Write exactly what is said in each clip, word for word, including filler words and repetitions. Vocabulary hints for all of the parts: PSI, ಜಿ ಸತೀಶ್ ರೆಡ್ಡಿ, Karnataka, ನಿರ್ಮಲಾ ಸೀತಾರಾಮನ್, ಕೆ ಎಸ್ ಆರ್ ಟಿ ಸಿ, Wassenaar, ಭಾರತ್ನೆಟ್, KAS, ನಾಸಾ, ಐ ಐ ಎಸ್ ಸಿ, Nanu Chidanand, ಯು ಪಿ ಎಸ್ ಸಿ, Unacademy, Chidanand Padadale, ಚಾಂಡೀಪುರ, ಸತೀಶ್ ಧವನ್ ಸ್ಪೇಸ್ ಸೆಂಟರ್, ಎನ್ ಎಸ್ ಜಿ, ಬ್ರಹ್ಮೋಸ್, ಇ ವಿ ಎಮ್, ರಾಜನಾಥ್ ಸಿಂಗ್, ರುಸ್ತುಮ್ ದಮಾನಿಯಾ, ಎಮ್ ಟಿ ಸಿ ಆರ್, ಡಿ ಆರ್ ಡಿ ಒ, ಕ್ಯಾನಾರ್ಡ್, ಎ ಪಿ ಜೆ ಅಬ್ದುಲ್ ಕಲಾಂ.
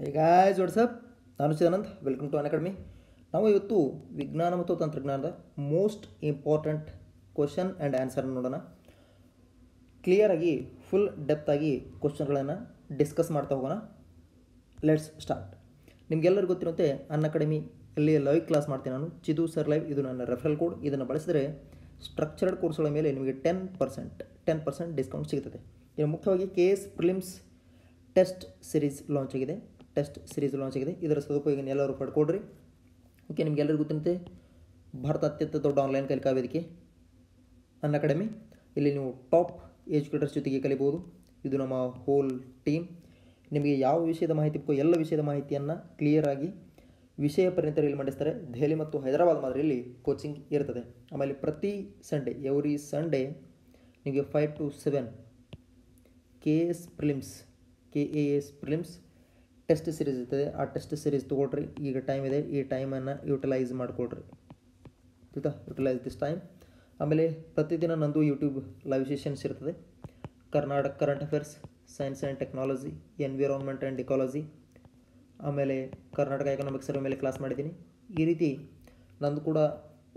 Hey guys, what's up? Nanu Chidanand, welcome to UnAcademy. ನಾವು ಇವತ್ತು ವಿಜ್ಞಾನ ಮತ್ತು ತಂತ್ರಜ್ಞಾನದ ಮೋಸ್ಟ್ ಇಂಪಾರ್ಟೆಂಟ್ ಕ್ವೆಶ್ಚನ್ ಆ್ಯಂಡ್ ಆನ್ಸರ್ನ ನೋಡೋಣ. ಕ್ಲಿಯರಾಗಿ ಫುಲ್ ಡೆಪ್ತ್ ಆಗಿ ಕ್ವಶನ್ಗಳನ್ನು ಡಿಸ್ಕಸ್ ಮಾಡ್ತಾ ಹೋಗೋಣ. Let's start. ನಿಮಗೆಲ್ಲರಿಗೂ ಗೊತ್ತಿರುತ್ತೆ UnAcademy ಅಲ್ಲಿ ಲೈವ್ ಕ್ಲಾಸ್ ಮಾಡ್ತೀನಿ ನಾನು. ಚಿದು ಸರ್ ಲೈವ್, ಇದು ನನ್ನ ರೆಫರಲ್ ಕೋಡ್. ಇದನ್ನು ಬಳಸಿದರೆ ಸ್ಟ್ರಕ್ಚರ್ಡ್ ಕೋರ್ಸ್ಗಳ ಮೇಲೆ ನಿಮಗೆ ten percent ten percent discount ಸಿಗ್ತದೆ. ಇನ್ನು ಮುಖ್ಯವಾಗಿ K S prelims test series launch ಆಗಿದೆ ಟೆಸ್ಟ್ ಸೀರೀಸ್ ಲಾಂಚ್ ಆಗಿದೆ ಇದರ ಸದುಪಯೋಗ ಎಲ್ಲರೂ ಪಡ್ಕೊಡ್ರಿ. ಓಕೆ, ನಿಮಗೆಲ್ಲರಿಗೂ ಗೊತ್ತಿರುತ್ತೆ ಭಾರತ ಅತ್ಯಂತ ದೊಡ್ಡ ಆನ್ಲೈನ್ ಕಲಿಕಾ ವೇದಿಕೆ UnAcademy. ಇಲ್ಲಿ ನೀವು ಟಾಪ್ ಎಜುಕೇಟರ್ಸ್ ಜೊತೆಗೆ ಕಲಿಬೋದು. ಇದು ನಮ್ಮ ಹೋಲ್ ಟೀಮ್. ನಿಮಗೆ ಯಾವ ವಿಷಯದ ಮಾಹಿತಿ ಬೇಕೋ ಎಲ್ಲ ವಿಷಯದ ಮಾಹಿತಿಯನ್ನು ಕ್ಲಿಯರಾಗಿ ವಿಷಯ ಪರಿಣಿತರು ಇಲ್ಲಿ ಮಾಡಿಸ್ತಾರೆ. ದೆಹಲಿ ಮತ್ತು ಹೈದರಾಬಾದ್ ಮಾದರಿಯಲ್ಲಿ ಕೋಚಿಂಗ್ ಇರ್ತದೆ. ಆಮೇಲೆ ಪ್ರತಿ ಸಂಡೇ ಎವ್ರಿ ಸಂಡೇ ನಿಮಗೆ five to seven K S prelims K A S prelims test series ಇರ್ತದೆ. ಆ ಟೆಸ್ಟ್ ಸೀರೀಸ್ ತೊಗೊಳ್ರಿ. ಈಗ ಟೈಮ್ ಇದೆ, ಈ ಟೈಮನ್ನು ಯುಟಿಲೈಸ್ ಮಾಡಿಕೊಡ್ರಿ. ಆಯಿತಾ, ಯುಟಿಲೈಸ್ ದಿಸ್ ಟೈಮ್. ಆಮೇಲೆ ಪ್ರತಿದಿನ ನಂದು ಯೂಟ್ಯೂಬ್ ಲೈವ್ ಸೆಷನ್ಸ್ ಇರ್ತದೆ. Karnataka current affairs, science and technology, environment and ecology, ಆಮೇಲೆ ಕರ್ನಾಟಕ ಎಕನಾಮಿಕ್ಸ್ ಮೇಲೆ ಕ್ಲಾಸ್ ಮಾಡಿದ್ದೀನಿ. ಈ ರೀತಿ ನಂದು ಕೂಡ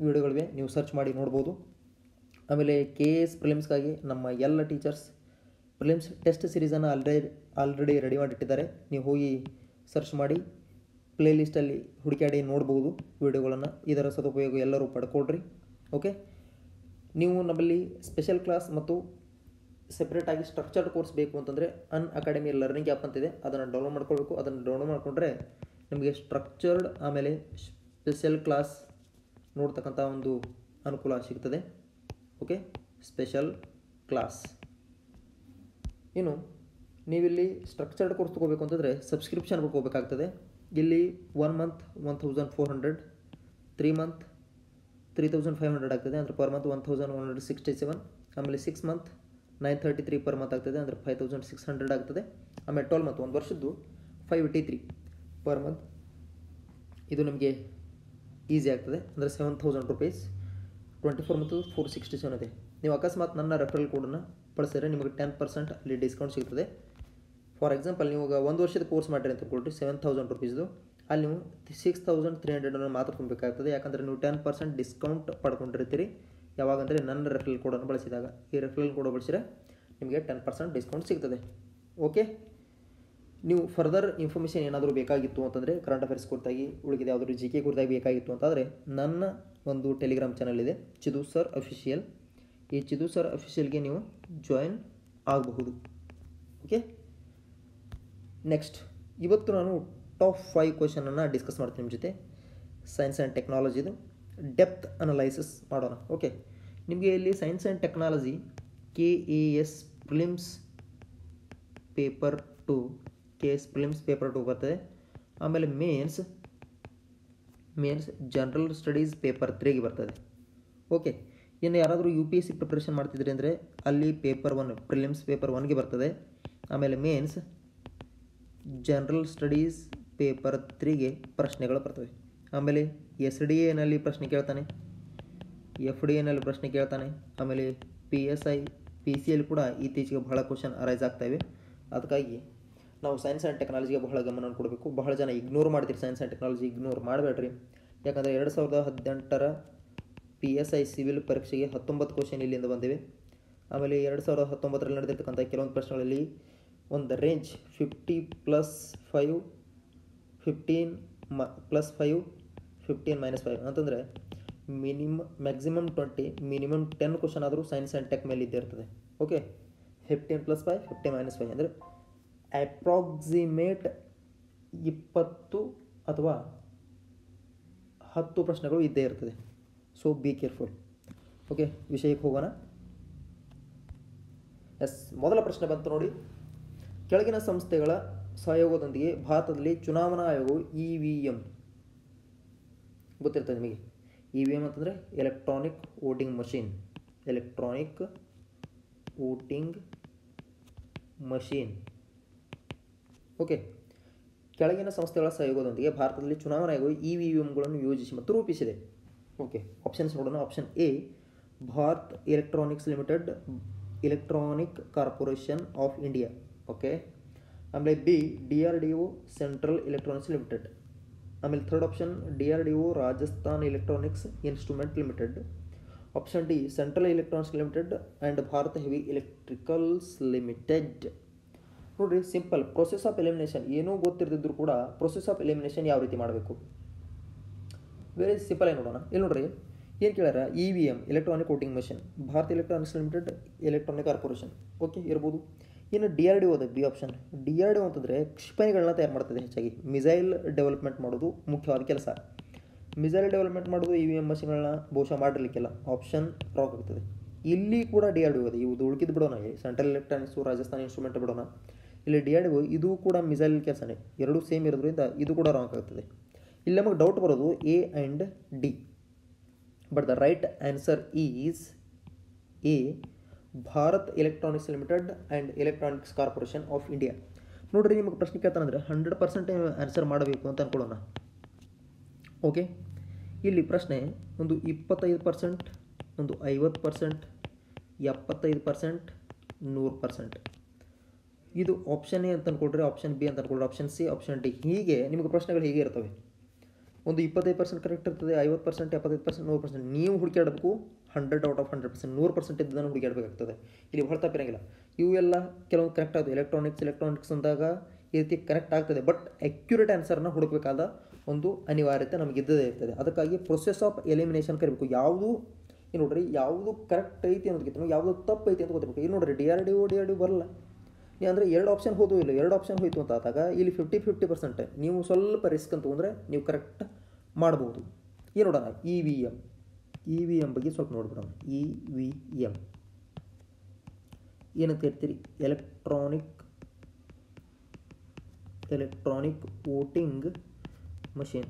ವೀಡಿಯೋಗಳಿವೆ, ನೀವು ಸರ್ಚ್ ಮಾಡಿ ನೋಡ್ಬೋದು. ಆಮೇಲೆ ಕೆ ಎಸ್ ಪ್ರಿಲಿಮ್ಸ್ಗಾಗಿ ನಮ್ಮ ಎಲ್ಲ ಟೀಚರ್ಸ್ ಪ್ರಿಲಿಮ್ಸ್ ಟೆಸ್ಟ್ ಸೀರೀಸನ್ನು ಆಲ್ರೆಡಿ ಆಲ್ರೆಡಿ ರೆಡಿ ಮಾಡಿಟ್ಟಿದ್ದಾರೆ. ನೀವು ಹೋಗಿ ಸರ್ಚ್ ಮಾಡಿ ಪ್ಲೇಲಿಸ್ಟಲ್ಲಿ ಹುಡುಕಾಡಿ ನೋಡ್ಬೋದು ವೀಡಿಯೋಗಳನ್ನು. ಇದರ ಸದುಪಯೋಗ ಎಲ್ಲರೂ ಪಡ್ಕೊಳ್ರಿ. ಓಕೆ, ನೀವು ನಮ್ಮಲ್ಲಿ ಸ್ಪೆಷಲ್ ಕ್ಲಾಸ್ ಮತ್ತು ಸೆಪ್ರೇಟಾಗಿ ಸ್ಟ್ರಕ್ಚರ್ಡ್ ಕೋರ್ಸ್ ಬೇಕು ಅಂತಂದರೆ UnAcademy ಲರ್ನಿಂಗ್ ಆ್ಯಪ್ ಅಂತಿದೆ, ಅದನ್ನು ಡೌನ್ಲೋಡ್ ಮಾಡ್ಕೊಳ್ಬೇಕು. ಅದನ್ನು ಡೌನ್ಲೋಡ್ ಮಾಡಿಕೊಂಡ್ರೆ ನಿಮಗೆ ಸ್ಟ್ರಕ್ಚರ್ಡ್ ಆಮೇಲೆ ಸ್ಪೆಷಲ್ ಕ್ಲಾಸ್ ನೋಡ್ತಕ್ಕಂಥ ಒಂದು ಅನುಕೂಲ ಸಿಗ್ತದೆ. Okay, special class. ಇನ್ನು ನೀವಿಲ್ಲಿ ಸ್ಟ್ರಕ್ಚರ್ಡ್ ಕೋರ್ಸ್ ತೊಗೋಬೇಕು ಅಂತಂದರೆ ಸಬ್ಸ್ಕ್ರಿಪ್ಷನ್ ಹೋಗಬೇಕಾಗ್ತದೆ. ಇಲ್ಲಿ one month one thousand four hundred, three month three thousand five hundred ಆಗ್ತದೆ, ಅಂದರೆ per month one thousand one hundred sixty seven. ಆಮೇಲೆ six month nine thirty three per month ಆಗ್ತದೆ, ಅಂದರೆ ಫೈವ್ ತೌಸಂಡ್ ಸಿಕ್ಸ್ ಹಂಡ್ರೆಡ್ ಆಗ್ತದೆ. ಆಮೇಲೆ twelve month ಒಂದು ವರ್ಷದ್ದು five eighty three per month. ಇದು ನಿಮಗೆ ಈಸಿ ಆಗ್ತದೆ, ಅಂದರೆ seven thousand rupees. Twenty four month four sixty seven ಇದೆ. ನೀವು ಅಕಸ್ಮಾತ್ ನನ್ನ ರೆಫರಲ್ ಕೋಡನ್ನು ಬಳಸಿದರೆ ನಿಮಗೆ ಟೆನ್ ಪರ್ಸೆಂಟ್ ಅಲ್ಲಿ ಡಿಸ್ಕೌಂಟ್ ಸಿಗ್ತದೆ. ಫಾರ್ ಎಕ್ಸಾಂಪಲ್, ನೀವು ಒಂದು ವರ್ಷದ ಕೋರ್ಸ್ ಮಾಡಿರಿ ಅಂತ ಕೊಟ್ಟರೆ ಸೆವೆನ್ ತೌಸಂಡ್ ರುಪೀಸ್ದು, ಅಲ್ಲಿ ನೀವು ಸಿಕ್ಸ್ ತೌಸಂಡ್ ತ್ರೀ ಹಂಡ್ರೆಡನ್ನು ಮಾತ್ರ ತುಂಬಬೇಕಾಗ್ತದೆ. ಯಾಕಂದರೆ ನೀವು ಟೆನ್ ಪರ್ಸೆಂಟ್ ಡಿಸ್ಕೌಂಟ್ ಪಡ್ಕೊಂಡಿರ್ತೀರಿ. ಯಾವಾಗಂದರೆ ನನ್ನ ರೆಫರಲ್ ಕೋಡನ್ನು ಬಳಸಿದಾಗ. ಈ ರೆಫರಲ್ ಕೋಡ್ ಬಳಸಿದರೆ ನಿಮಗೆ ಟೆನ್ ಪರ್ಸೆಂಟ್ ಡಿಸ್ಕೌಂಟ್ ಸಿಗ್ತದೆ. ಓಕೆ, ನೀವು ಫರ್ದರ್ ಇನ್ಫಾರ್ಮೇಷನ್ ಏನಾದರೂ ಬೇಕಾಗಿತ್ತು ಅಂತಂದರೆ ಕರೆಂಟ್ ಅಫೇರ್ಸ್ ಕುರಿತಾಗಿ ಉಳಿದಿದೆ, ಯಾವುದಾದ್ರೂ ಜಿ ಕೆ ಕುರಿತಾಗಿ ಬೇಕಾಗಿತ್ತು ಅಂತಂದರೆ ನನ್ನ ಒಂದು ಟೆಲಿಗ್ರಾಮ್ ಚಾನಲ್ ಇದೆ, ಚಿದು ಸರ್ ಅಫಿಷಿಯಲ್. ಈ ಚಿದು ಸರ್ ಅಫಿಷಿಯಲ್ಗೆ ನೀವು ಜಾಯಿನ್ ಆಗಬಹುದು. ಓಕೆ, ನೆಕ್ಸ್ಟ್ ಇವತ್ತು ನಾನು ಟಾಪ್ ಫೈವ್ ಕ್ವೆಶನನ್ನು ಡಿಸ್ಕಸ್ ಮಾಡ್ತೀನಿ ನಿಮ್ಮ ಜೊತೆ. ಸೈನ್ಸ್ ಆ್ಯಂಡ್ ಟೆಕ್ನಾಲಜಿದು ಡೆಪ್ತ್ ಅನಲೈಸಿಸ್ ಮಾಡೋಣ. ಓಕೆ, ನಿಮಗೆ ಇಲ್ಲಿ science and technology K A S prelims paper two K S prelims paper two ಬರ್ತದೆ. ಆಮೇಲೆ mains mains general studies paper ತ್ರೀಗೆ ಬರ್ತದೆ. ಓಕೆ, ಇನ್ನು ಯಾರಾದರೂ ಯು ಪಿ ಎಸ್ ಸಿ preparation ಮಾಡ್ತಿದ್ರಿ ಅಂದರೆ ಅಲ್ಲಿ ಪೇಪರ್ ಒನ್ ಪ್ರಿಲಿಮ್ಸ್ ಪೇಪರ್ ಒನ್ಗೆ ಬರ್ತದೆ. ಆಮೇಲೆ ಮೇನ್ಸ್ ಜನರಲ್ ಸ್ಟಡೀಸ್ ಪೇಪರ್ ತ್ರೀಗೆ ಪ್ರಶ್ನೆಗಳು ಬರ್ತವೆ. ಆಮೇಲೆ ಎಸ್ ಡಿ ಎನಲ್ಲಿ ಪ್ರಶ್ನೆ ಕೇಳ್ತಾನೆ, ಎಫ್ ಡಿ ಎನಲ್ಲಿ ಪ್ರಶ್ನೆ ಕೇಳ್ತಾನೆ. ಆಮೇಲೆ P S I P C ಎಲ್ಲಿ ಕೂಡ ಇತ್ತೀಚೆಗೆ ಬಹಳ ಕ್ವಶನ್ ಅರೈಸ್ ಆಗ್ತಾಯಿವೆ. ಅದಕ್ಕಾಗಿ ನಾವು ಸೈನ್ಸ್ ಆ್ಯಂಡ್ ಟೆಕ್ನಾಲಜಿಗೆ ಬಹಳ ಗಮನ ಕೊಡಬೇಕು. ಬಹಳ ಜನ ಇಗ್ನೋರ್ ಮಾಡ್ತೀರಿ ಸೈನ್ಸ್ ಆ್ಯಂಡ್ ಟೆಕ್ನಾಲಜಿ. ಇಗ್ನೋರ್ ಮಾಡಬೇಡ್ರಿ. ಯಾಕಂದರೆ ಎರಡು ಸಾವಿರದ ಹದಿನೆಂಟರ ಪಿ ಎಸ್ ಐ ಸಿವಿಲ್ ಪರೀಕ್ಷೆಗೆ ಹತ್ತೊಂಬತ್ತು ಕ್ವಶನ್ ಇಲ್ಲಿಂದ ಬಂದಿವೆ. ಆಮೇಲೆ ಎರಡು ಸಾವಿರದ ಹತ್ತೊಂಬತ್ತರಲ್ಲಿ ನಡೆದಿರ್ತಕ್ಕಂಥ ಕೆಲವೊಂದು ಪ್ರಶ್ನೆಗಳಲ್ಲಿ ಒಂದು range fifty plus five, fifteen ಮ plus five, fifteen minus five ಅಂತಂದರೆ ಮಿನಿಮ್ maximum twenty, minimum ten question ಆದರೂ ಸೈನ್ಸ್ ಆ್ಯಂಡ್ ಟೆಕ್ ಮೇಲೆ ಇದ್ದೇ ಇರ್ತದೆ. Okay, fifteen plus five, fifteen minus five ಅಂದರೆ ಅಪ್ರಾಕ್ಸಿಮೇಟ್ ಇಪ್ಪತ್ತು ಅಥವಾ ಹತ್ತು ಪ್ರಶ್ನೆಗಳು ಇದ್ದೇ ಇರ್ತದೆ. So be careful. ಓಕೆ, ವಿಷಯಕ್ಕೆ ಹೋಗೋಣ. ಎಸ್, ಮೊದಲ ಪ್ರಶ್ನೆ ಬಂತು ನೋಡಿ. ಕೆಳಗಿನ ಸಂಸ್ಥೆಗಳ ಸಹಯೋಗದೊಂದಿಗೆ ಭಾರತದಲ್ಲಿ ಚುನಾವಣಾ ಆಯೋಗವು ಇ ವಿ ಎಂ, ಗೊತ್ತಿರ್ತದೆ ನಿಮಗೆ. ಇ ವಿ ಎಂ ಅಂತಂದರೆ electronic voting machine, electronic voting machine. Okay, ಕೆಳಗಿನ ಸಂಸ್ಥೆಗಳ ಸಹಯೋಗದೊಂದಿಗೆ ಭಾರತದಲ್ಲಿ ಚುನಾವಣಾ ಆಯೋಗವು ಇ ವಿ ಎಂಗಳನ್ನು ಯೋಜಿಸಿ ಮತ್ತು ರೂಪಿಸಿದೆ. ಓಕೆ, ಆಪ್ಷನ್ಸ್ ನೋಡೋಣ. Option A Bharat electronics limited, electronic corporation of India. Okay, ಆಮೇಲೆ B ಡಿ ಆರ್ ಡಿ ಒ central electronics limited. ಆಮೇಲೆ third option ಡಿ ಆರ್ ಡಿ ಒ Rajasthan electronics instrument limited. Option D central electronics limited and Bharat heavy electricals limited. ನೋಡಿರಿ simple process of elimination ಏನೂ ಗೊತ್ತಿರ್ತಿದ್ರು ಕೂಡ process of elimination ಯಾವ ರೀತಿ ಮಾಡಬೇಕು very simple ಏನು ನೋಡೋಣ. ಇಲ್ಲಿ ನೋಡಿರಿ ಏನು ಕೇಳ್ಯಾರ ಇ ವಿ ಎಮ್ electronic voting machine Bharat electronics limited electronic corporation okay ಇರ್ಬೋದು. ಇನ್ನು ಡಿ ಆರ್ ಡಿ ಒ B option. ಡಿ ಆರ್ ಡಿ ಒ ಅಂತಂದರೆ ಕ್ಷಿಪಣಿಗಳನ್ನ ತಯಾರು ಮಾಡ್ತದೆ, ಹೆಚ್ಚಾಗಿ ಮಿಸೈಲ್ ಡೆವಲಪ್ಮೆಂಟ್ ಮಾಡೋದು ಮುಖ್ಯವಾದ ಕೆಲಸ. ಮಿಸೈಲ್ ಡೆವಲಪ್ಮೆಂಟ್ ಮಾಡೋದು ಇ ವಿ ಎಮ್ ಮಷಿನ್ಗಳನ್ನ ಬಹುಶಃ ಮಾಡಿರಲಿಕ್ಕಿಲ್ಲ, ಆಪ್ಷನ್ ರಾಕ್ ಆಗ್ತದೆ. ಇಲ್ಲಿ ಕೂಡ ಡಿ ಆರ್ ಡಿ ಒ ಇದೆ, ಇವು ಉಳ್ಕಿದ್ದು ಬಿಡೋಣ, ಸೆಂಟ್ರಲ್ ಎಲೆಕ್ಟ್ರಾನಿಕ್ಸ್ ರಾಜಸ್ಥಾನ್ ಇನ್ಸ್ಟ್ರೂಮೆಂಟ್ ಬಿಡೋಣ. ಇಲ್ಲಿ ಡಿ ಆರ್ ಡಿ ಒ ಇದು ಕೂಡ ಮಿಸೈಲ್ ಕೆಲಸನೇ, ಎರಡೂ ಸೇಮ್ ಇರೋದ್ರಿಂದ ಇದು ಕೂಡ ರಾಂಗ್ ಆಗ್ತದೆ. ಇಲ್ಲಿ ನಮಗೆ ಡೌಟ್ ಬರೋದು A and D, but the right answer is A Bharat electronics limited and electronics corporation of India. ನೋಡಿರಿ ನಿಮಗೆ ಪ್ರಶ್ನೆ ಕೇಳ್ತಾನಂದರೆ ಹಂಡ್ರೆಡ್ ಪರ್ಸೆಂಟ್ ಆನ್ಸರ್ ಮಾಡಬೇಕು ಅಂತ ಅಂದ್ಕೊಳ್ಳೋಣ. ಓಕೆ, ಇಲ್ಲಿ ಪ್ರಶ್ನೆ ಒಂದು ಇಪ್ಪತ್ತೈದು ಪರ್ಸೆಂಟ್, ಒಂದು ಐವತ್ತು ಪರ್ಸೆಂಟ್, ಎಪ್ಪತ್ತೈದು ಪರ್ಸೆಂಟ್, ನೂರು ಪರ್ಸೆಂಟ್. ಇದು ಆಪ್ಷನ್ ಎ ಅಂತ ಅಂದ್ಕೊಡ್ರಿ, ಆಪ್ಷನ್ ಬಿ ಅಂತ ಅಂದ್ಕೊಡ್ರಿ, ಆಪ್ಷನ್ ಸಿ, ಆಪ್ಷನ್ ಡಿ, ಹೀಗೆ ನಿಮಗೆ ಪ್ರಶ್ನೆಗಳು ಹೀಗೆ ಇರ್ತವೆ. ಒಂದು ಇಪ್ಪತ್ತೈದು ಪರ್ಸೆಂಟ್ ಕರೆಕ್ಟ್ ಇರ್ತದೆ, ಐವತ್ತು ಪರ್ಸೆಂಟ್ ಎಪ್ಪತ್ತೈದು ಪರ್ಸೆಂಟ್ ನೂರು ಪರ್ಸೆಂಟ್ ನೀವು ಹುಡುಕಾಡಬೇಕು. Hundred out of hundred percent ನೂರು ಪರ್ಸೆಂಟ್ ಇದ್ದನ್ನು ಹುಡುಕಾಡಬೇಕಾಗ್ತದೆ. ಇಲ್ಲಿ ಹೊರತಾ ಇರೋಂಗಿಲ್ಲ, ಇವೆಲ್ಲ ಕೆಲವೊಂದು ಕರೆಕ್ಟ್ ಆಗ್ತದೆ. ಎಲೆಕ್ಟ್ರಾನಿಕ್ಸ್ ಎಲೆಕ್ಟ್ರಾನಿಕ್ಸ್ ಅಂದಾಗ ಈ ರೀತಿ ಕರೆಕ್ಟ್ ಆಗ್ತದೆ, ಬಟ್ ಅಕ್ಯುರೇಟ್ ಆನ್ಸರ್ನ ಹುಡುಕಬೇಕಾದ ಒಂದು ಅನಿವಾರ್ಯತೆ ನಮಗಿದ್ದದೇ ಇರ್ತದೆ. ಅದಕ್ಕಾಗಿ ಪ್ರೊಸೆಸ್ ಆಫ್ ಎಲಿಮಿನೇಷನ್ ಕರಿಬೇಕು. ಯಾವುದು ಏನು ನೋಡಿರಿ, ಯಾವುದು ಕರೆಕ್ಟ್ ಐತಿ ಅನ್ನೋದಕ್ಕಿಂತ ಯಾವುದು ತಪ್ಪು ಐತಿ ಅಂತ ಗೊತ್ತಿರಬೇಕು. ಇಲ್ಲಿ ನೋಡಿರಿ ಡಿ ಆರ್ ಡಿ ಒ D R D ಬರಲ್ಲ ಅಂದರೆ ಎರಡು ಆಪ್ಷನ್ ಹೋದೋ ಇಲ್ಲ, ಎರಡು ಆಪ್ಷನ್ ಹೋಯಿತು ಅಂತ ಆದಾಗ ಇಲ್ಲಿ ಫಿಫ್ಟಿ ಫಿಫ್ಟಿ ಪರ್ಸೆಂಟ್ ನೀವು ಸ್ವಲ್ಪ ರಿಸ್ಕ್ ಅಂತ ತೊಗೊಂಡ್ರೆ ನೀವು ಕರೆಕ್ಟ್ ಮಾಡ್ಬೋದು. ಏನು ನೋಡೋಣ, ಇ ವಿ ಎಮ್. ಇ ವಿ ಎಮ್ ಬಗ್ಗೆ ಸ್ವಲ್ಪ ನೋಡ್ಬಿಡೋಣ. ಇ ವಿ ಎಮ್ ಏನಂತ ಹೇಳ್ತೀರಿ? Electronic electronic voting machine.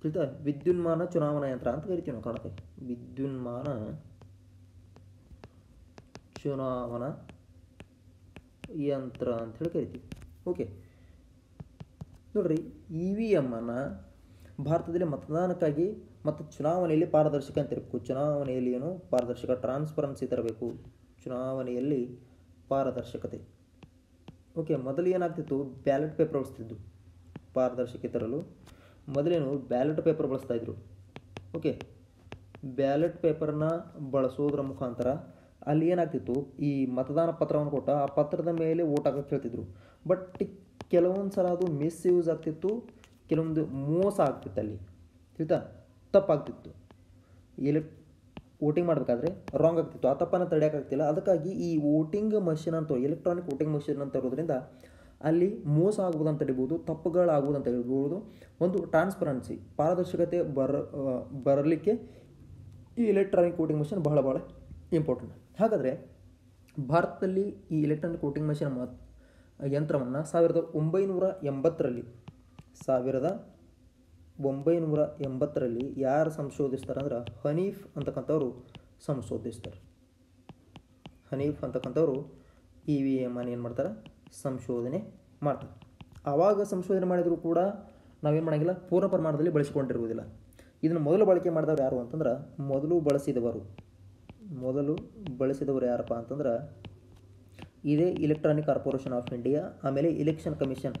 ತಿಳಿತಾ? ವಿದ್ಯುನ್ಮಾನ ಚುನಾವಣಾ ಯಂತ್ರ ಅಂತ ಕರಿತೀವಿ ನಾವು, ಕಾಣುತ್ತೆ ವಿದ್ಯುನ್ಮಾನ ಚುನಾವಣಾ ಯಂತ್ರ ಅಂತ ಹೇಳಿ ಕರಿತೀವಿ. ಓಕೆ, ನೋಡಿರಿ ಇ ವಿ ಎಮ್ಮನ್ನು ಭಾರತದಲ್ಲಿ ಮತದಾನಕ್ಕಾಗಿ ಮತ್ತು ಚುನಾವಣೆಯಲ್ಲಿ ಪಾರದರ್ಶಕ ಅಂತ ಇರಬೇಕು. ಚುನಾವಣೆಯಲ್ಲಿ ಏನು ಪಾರದರ್ಶಕ, ಟ್ರಾನ್ಸ್ಪರೆನ್ಸಿ ತರಬೇಕು, ಚುನಾವಣೆಯಲ್ಲಿ ಪಾರದರ್ಶಕತೆ. ಓಕೆ, ಮೊದಲು ಏನಾಗ್ತಿತ್ತು? ಬ್ಯಾಲೆಟ್ ಪೇಪರ್ ಬಳಸ್ತಿದ್ದು. ಪಾರದರ್ಶಕತೆ ತರಲು ಮೊದಲೇನು ಬ್ಯಾಲೆಟ್ ಪೇಪರ್ ಬಳಸ್ತಾಯಿದ್ರು. ಓಕೆ, ಬ್ಯಾಲೆಟ್ ಪೇಪರ್ನ ಬಳಸೋದ್ರ ಮುಖಾಂತರ ಅಲ್ಲಿ ಏನಾಗ್ತಿತ್ತು, ಈ ಮತದಾನ ಪತ್ರವನ್ನು ಕೊಟ್ಟ ಆ ಪತ್ರದ ಮೇಲೆ ಓಟ್ ಹಾಕೋಕ್ಕೆ ಹೇಳ್ತಿದ್ರು. ಬಟ್ ಕೆಲವೊಂದು ಸಲ ಅದು ಮಿಸ್ಯೂಸ್ ಆಗ್ತಿತ್ತು, ಕೆಲವೊಂದು ಮೋಸ ಆಗ್ತಿತ್ತು, ಅಲ್ಲಿ ತಿಳಿತಾ ತಪ್ಪಾಗ್ತಿತ್ತು. ಎಲೆಕ್ ವೋಟಿಂಗ್ ಮಾಡಬೇಕಾದ್ರೆ ರಾಂಗ್ ಆಗ್ತಿತ್ತು, ಆ ತಪ್ಪನ್ನು ತಡೆಯೋಕ್ಕಾಗ್ತಿಲ್ಲ. ಅದಕ್ಕಾಗಿ ಈ ವೋಟಿಂಗ್ ಮಷಿನ್ ಅಂತ, ಎಲೆಕ್ಟ್ರಾನಿಕ್ ವೋಟಿಂಗ್ ಮಷಿನ್ ಅಂತ ಇರೋದ್ರಿಂದ ಅಲ್ಲಿ ಮೋಸ ಆಗ್ಬೋದು ಅಂತ ಹೇಳ್ಬೋದು, ತಪ್ಪುಗಳಾಗ್ಬೋದು ಅಂತ ಹೇಳ್ಬೋದು. ಒಂದು ಟ್ರಾನ್ಸ್ಪರೆನ್ಸಿ, ಪಾರದರ್ಶಕತೆ ಬರ ಬರಲಿಕ್ಕೆ ಈ ಎಲೆಕ್ಟ್ರಾನಿಕ್ ವೋಟಿಂಗ್ ಮಷಿನ್ ಬಹಳ ಭಾಳ ಇಂಪಾರ್ಟೆಂಟ್. ಹಾಗಾದರೆ ಭಾರತದಲ್ಲಿ ಈ ಎಲೆಕ್ಟ್ರಾನಿಕ್ ವೋಟಿಂಗ್ ಮಷಿನ್ ಯಂತ್ರವನ್ನು ಸಾವಿರದ ಒಂಬೈನೂರ ಎಂಬತ್ತರಲ್ಲಿ ಸಾವಿರದ ಒಂಬೈನೂರ ಎಂಬತ್ತರಲ್ಲಿ ಯಾರು ಸಂಶೋಧಿಸ್ತಾರೆ ಅಂದ್ರೆ ಹನೀಫ್ ಅಂತಕ್ಕಂಥವ್ರು ಸಂಶೋಧಿಸ್ತಾರೆ. ಹನೀಫ್ ಅಂತಕ್ಕಂಥವ್ರು ಇ ವಿ ಎಮ್ ಅನ್ನು ಏನು ಮಾಡ್ತಾರೆ? ಸಂಶೋಧನೆ ಮಾಡ್ತಾರೆ. ಆವಾಗ ಸಂಶೋಧನೆ ಮಾಡಿದರೂ ಕೂಡ ನಾವೇನು ಮಾಡೋಂಗಿಲ್ಲ, ಪೂರ್ಣ ಪ್ರಮಾಣದಲ್ಲಿ ಬಳಸಿಕೊಂಡಿರುವುದಿಲ್ಲ. ಇದನ್ನು ಮೊದಲು ಬಳಕೆ ಮಾಡಿದವರು ಯಾರು ಅಂತಂದ್ರೆ, ಮೊದಲು ಬಳಸಿದವರು ಮೊದಲು ಬಳಸಿದವರು ಯಾರಪ್ಪ ಅಂತಂದ್ರೆ ಇದೇ ಎಲೆಕ್ಟ್ರಾನಿಕ್ ಕಾರ್ಪೊರೇಷನ್ ಆಫ್ ಇಂಡಿಯಾ, ಆಮೇಲೆ election commission.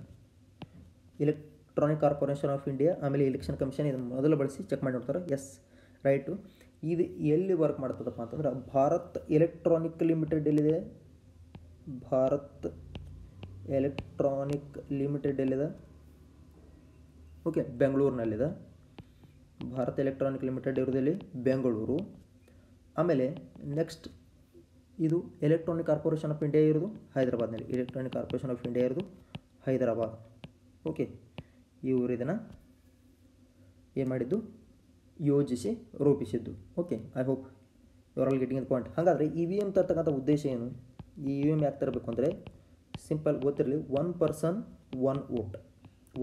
Electronic corporation of India ಆಮೇಲೆ ಎಲೆಕ್ಷನ್ ಕಮಿಷನ್ ಇದನ್ನು ಮೊದಲು ಬಳಸಿ ಚೆಕ್ ಮಾಡಿ ನೋಡ್ತಾರೆ. Yes right. ಇದು ಎಲ್ಲಿ ವರ್ಕ್ ಮಾಡ್ತದಪ್ಪ ಅಂತಂದ್ರೆ, ಭಾರತ್ ಎಲೆಕ್ಟ್ರಾನಿಕ್ ಲಿಮಿಟೆಡ್ ಎಲ್ಲಿದೆ? ಭಾರತ್ ಎಲೆಕ್ಟ್ರಾನಿಕ್ ಲಿಮಿಟೆಡ್ ಎಲ್ಲಿದೆ? ಓಕೆ, ಬೆಂಗಳೂರಿನಲ್ಲಿದೆ. ಭಾರತ್ ಎಲೆಕ್ಟ್ರಾನಿಕ್ ಲಿಮಿಟೆಡ್ ಇರೋದಲ್ಲಿ ಬೆಂಗಳೂರು. ಆಮೇಲೆ ನೆಕ್ಸ್ಟ್ ಇದು ಎಲೆಕ್ಟ್ರಾನಿಕ್ ಕಾರ್ಪೊರೇಷನ್ ಆಫ್ ಇಂಡಿಯಾ ಇರೋದು ಹೈದರಾಬಾದ್ನಲ್ಲಿ. ಎಲೆಕ್ಟ್ರಾನಿಕ್ ಕಾರ್ಪೊರೇಷನ್ ಆಫ್ ಇಂಡಿಯಾ ಇರೋದು ಹೈದರಾಬಾದ್. ಓಕೆ, ಇವರು ಇದನ್ನು ಏನು ಮಾಡಿದ್ದು? ಯೋಜಿಸಿ ರೂಪಿಸಿದ್ದು. Okay, I hope you are all getting the point. ಹಾಗಾದರೆ ಇ ವಿ ಎಮ್ ತರ್ತಕ್ಕಂಥ ಉದ್ದೇಶ ಏನು? ಈ ಇ ವಿ ಎಮ್ ಯಾಕೆ ತರಬೇಕು ಅಂದರೆ ಸಿಂಪಲ್ ಗೊತ್ತಿರಲಿ, one person one vote,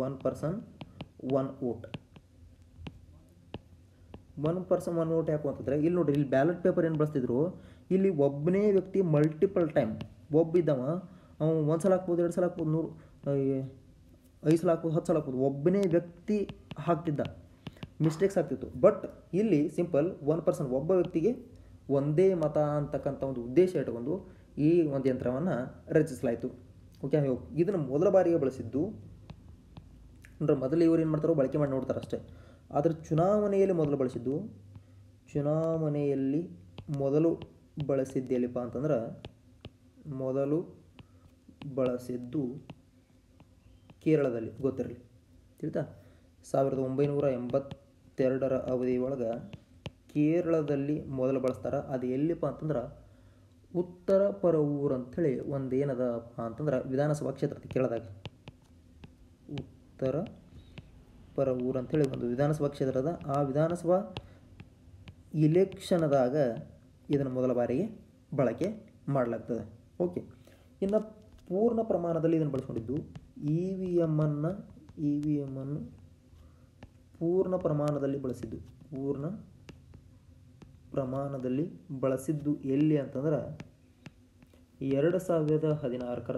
one person one vote. One person one vote ಯಾಕೆ ಅಂತಂದರೆ ಇಲ್ಲಿ ನೋಡಿರಿ, ಇಲ್ಲಿ ಬ್ಯಾಲೆಟ್ ಪೇಪರ್ ಏನು ಬಳಸ್ತಿದ್ರು, ಇಲ್ಲಿ ಒಬ್ಬನೇ ವ್ಯಕ್ತಿ ಮಲ್ಟಿಪಲ್ ಟೈಮ್, ಒಬ್ಬಿದ್ದವ ಅವನು ಒಂದು ಸಲ ಹಾಕ್ಬೋದು, ಎರಡು ಸಲ ಹಾಕ್ಬೋದು, ನೂರು ಐದು ಸಲ ಹಾಕ್ಬೋದು, ಹತ್ತು ಸಲ ಹಾಕ್ಬೋದು, ಒಬ್ಬನೇ ವ್ಯಕ್ತಿ ಹಾಕ್ತಿದ್ದ, ಮಿಸ್ಟೇಕ್ಸ್ ಆಗ್ತಿತ್ತು. ಬಟ್ ಇಲ್ಲಿ ಸಿಂಪಲ್ ಒನ್ ಪರ್ಸನ್, ಒಬ್ಬ ವ್ಯಕ್ತಿಗೆ ಒಂದೇ ಮತ ಅಂತಕ್ಕಂಥ ಒಂದು ಉದ್ದೇಶ ಇಟ್ಕೊಂಡು ಈ ಒಂದು ಯಂತ್ರವನ್ನು ರಚಿಸಲಾಯಿತು. ಓಕೆ, ಇದನ್ನು ಮೊದಲ ಬಾರಿಗೆ ಬಳಸಿದ್ದು ಅಂದರೆ ಮೊದಲು ಇವರು ಏನು ಮಾಡ್ತಾರೋ ಬಳಕೆ ಮಾಡಿ ನೋಡ್ತಾರೆ ಅಷ್ಟೇ. ಆದರೆ ಚುನಾವಣೆಯಲ್ಲಿ ಮೊದಲು ಬಳಸಿದ್ದು ಚುನಾವಣೆಯಲ್ಲಿ ಮೊದಲು ಬಳಸಿದ್ದೆಲ್ಲಿಪ್ಪ ಅಂತಂದ್ರೆ ಮೊದಲು ಬಳಸಿದ್ದು ಕೇರಳದಲ್ಲಿ, ಗೊತ್ತಿರಲಿ ತಿಳಿತಾ, ಸಾವಿರದ ಒಂಬೈನೂರ ಎಂಬತ್ತೆರಡರ ಅವಧಿ ಒಳಗೆ ಕೇರಳದಲ್ಲಿ ಮೊದಲು ಬಳಸ್ತಾರೆ. ಅದು ಎಲ್ಲಿಪ್ಪ ಅಂತಂದ್ರೆ ಉತ್ತರ ಪರವೂರು ಅಂಥೇಳಿ ಒಂದು ಏನದಪ್ಪ ಅಂತಂದ್ರೆ ವಿಧಾನಸಭಾ ಕ್ಷೇತ್ರ ಕೇರಳದಾಗ, ಉತ್ತರ ಪರವೂರು ಅಂಥೇಳಿ ಒಂದು ವಿಧಾನಸಭಾ ಕ್ಷೇತ್ರದ ಆ ವಿಧಾನಸಭಾ ಇಲೆಕ್ಷನ್ದಾಗ ಇದನ್ನು ಮೊದಲ ಬಾರಿಗೆ ಬಳಕೆ ಮಾಡಲಾಗ್ತದೆ. ಓಕೆ, ಇನ್ನು ಪೂರ್ಣ ಪ್ರಮಾಣದಲ್ಲಿ ಇದನ್ನು ಬಳಸ್ಕೊಂಡಿದ್ದು ಇ ವಿ ಎಮ್ಮನ್ನು ಇ ವಿ ಎಮ್ಮನ್ನು ಪೂರ್ಣ ಪ್ರಮಾಣದಲ್ಲಿ ಬಳಸಿದ್ದು ಪೂರ್ಣ ಪ್ರಮಾಣದಲ್ಲಿ ಬಳಸಿದ್ದು ಎಲ್ಲಿ ಅಂತಂದ್ರೆ ಎರಡು ಸಾವಿರದ ಹದಿನಾಲ್ಕರ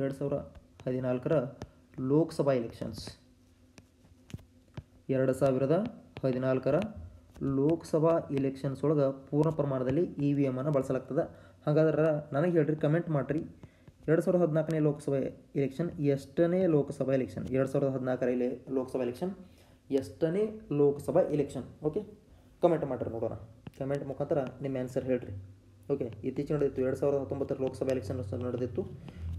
ಎರಡು ಸಾವಿರ ಹದಿನಾಲ್ಕರ ಲೋಕಸಭಾ ಎಲೆಕ್ಷನ್ಸ್, ಎರಡು ಸಾವಿರದ ಹದಿನಾಲ್ಕರ ಲೋಕಸಭಾ ಎಲೆಕ್ಷನ್ಸ್ ಒಳಗೆ ಪೂರ್ಣ ಪ್ರಮಾಣದಲ್ಲಿ ಇ ವಿ ಎಮ್ ಅನ್ನು ಬಳಸಲಾಗ್ತದೆ. ಹಾಗಾದ್ರೆ ನನಗೆ ಹೇಳ್ರಿ, ಕಮೆಂಟ್ ಮಾಡಿರಿ, ಎರಡು ಸಾವಿರದ ಹದಿನಾಲ್ಕನೇ ಲೋಕಸಭಾ ಎಲೆಕ್ಷನ್ ಎಷ್ಟನೇ ಲೋಕಸಭಾ ಎಲೆಕ್ಷನ್, ಎರಡು ಸಾವಿರದ ಹದಿನಾಲ್ಕರ ಎಲೆ ಲೋಕಸಭಾ ಎಲೆಕ್ಷನ್ ಎಷ್ಟನೇ ಲೋಕಸಭಾ ಎಲೆಕ್ಷನ್? ಓಕೆ, ಕಮೆಂಟ್ ಮಾಡಿರಿ, ನೋಡೋಣ, ಕಮೆಂಟ್ ಮುಖಾಂತರ ನಿಮ್ಮ ಆನ್ಸರ್ ಹೇಳಿರಿ. ಓಕೆ, ಇತ್ತೀಚೆಗೆ ನಡೆದಿತ್ತು ಎರಡು ಸಾವಿರದ ಹತ್ತೊಂಬತ್ತರ ಲೋಕಸಭಾ ಎಲೆಕ್ಷನ್ ನಡೆದಿತ್ತು.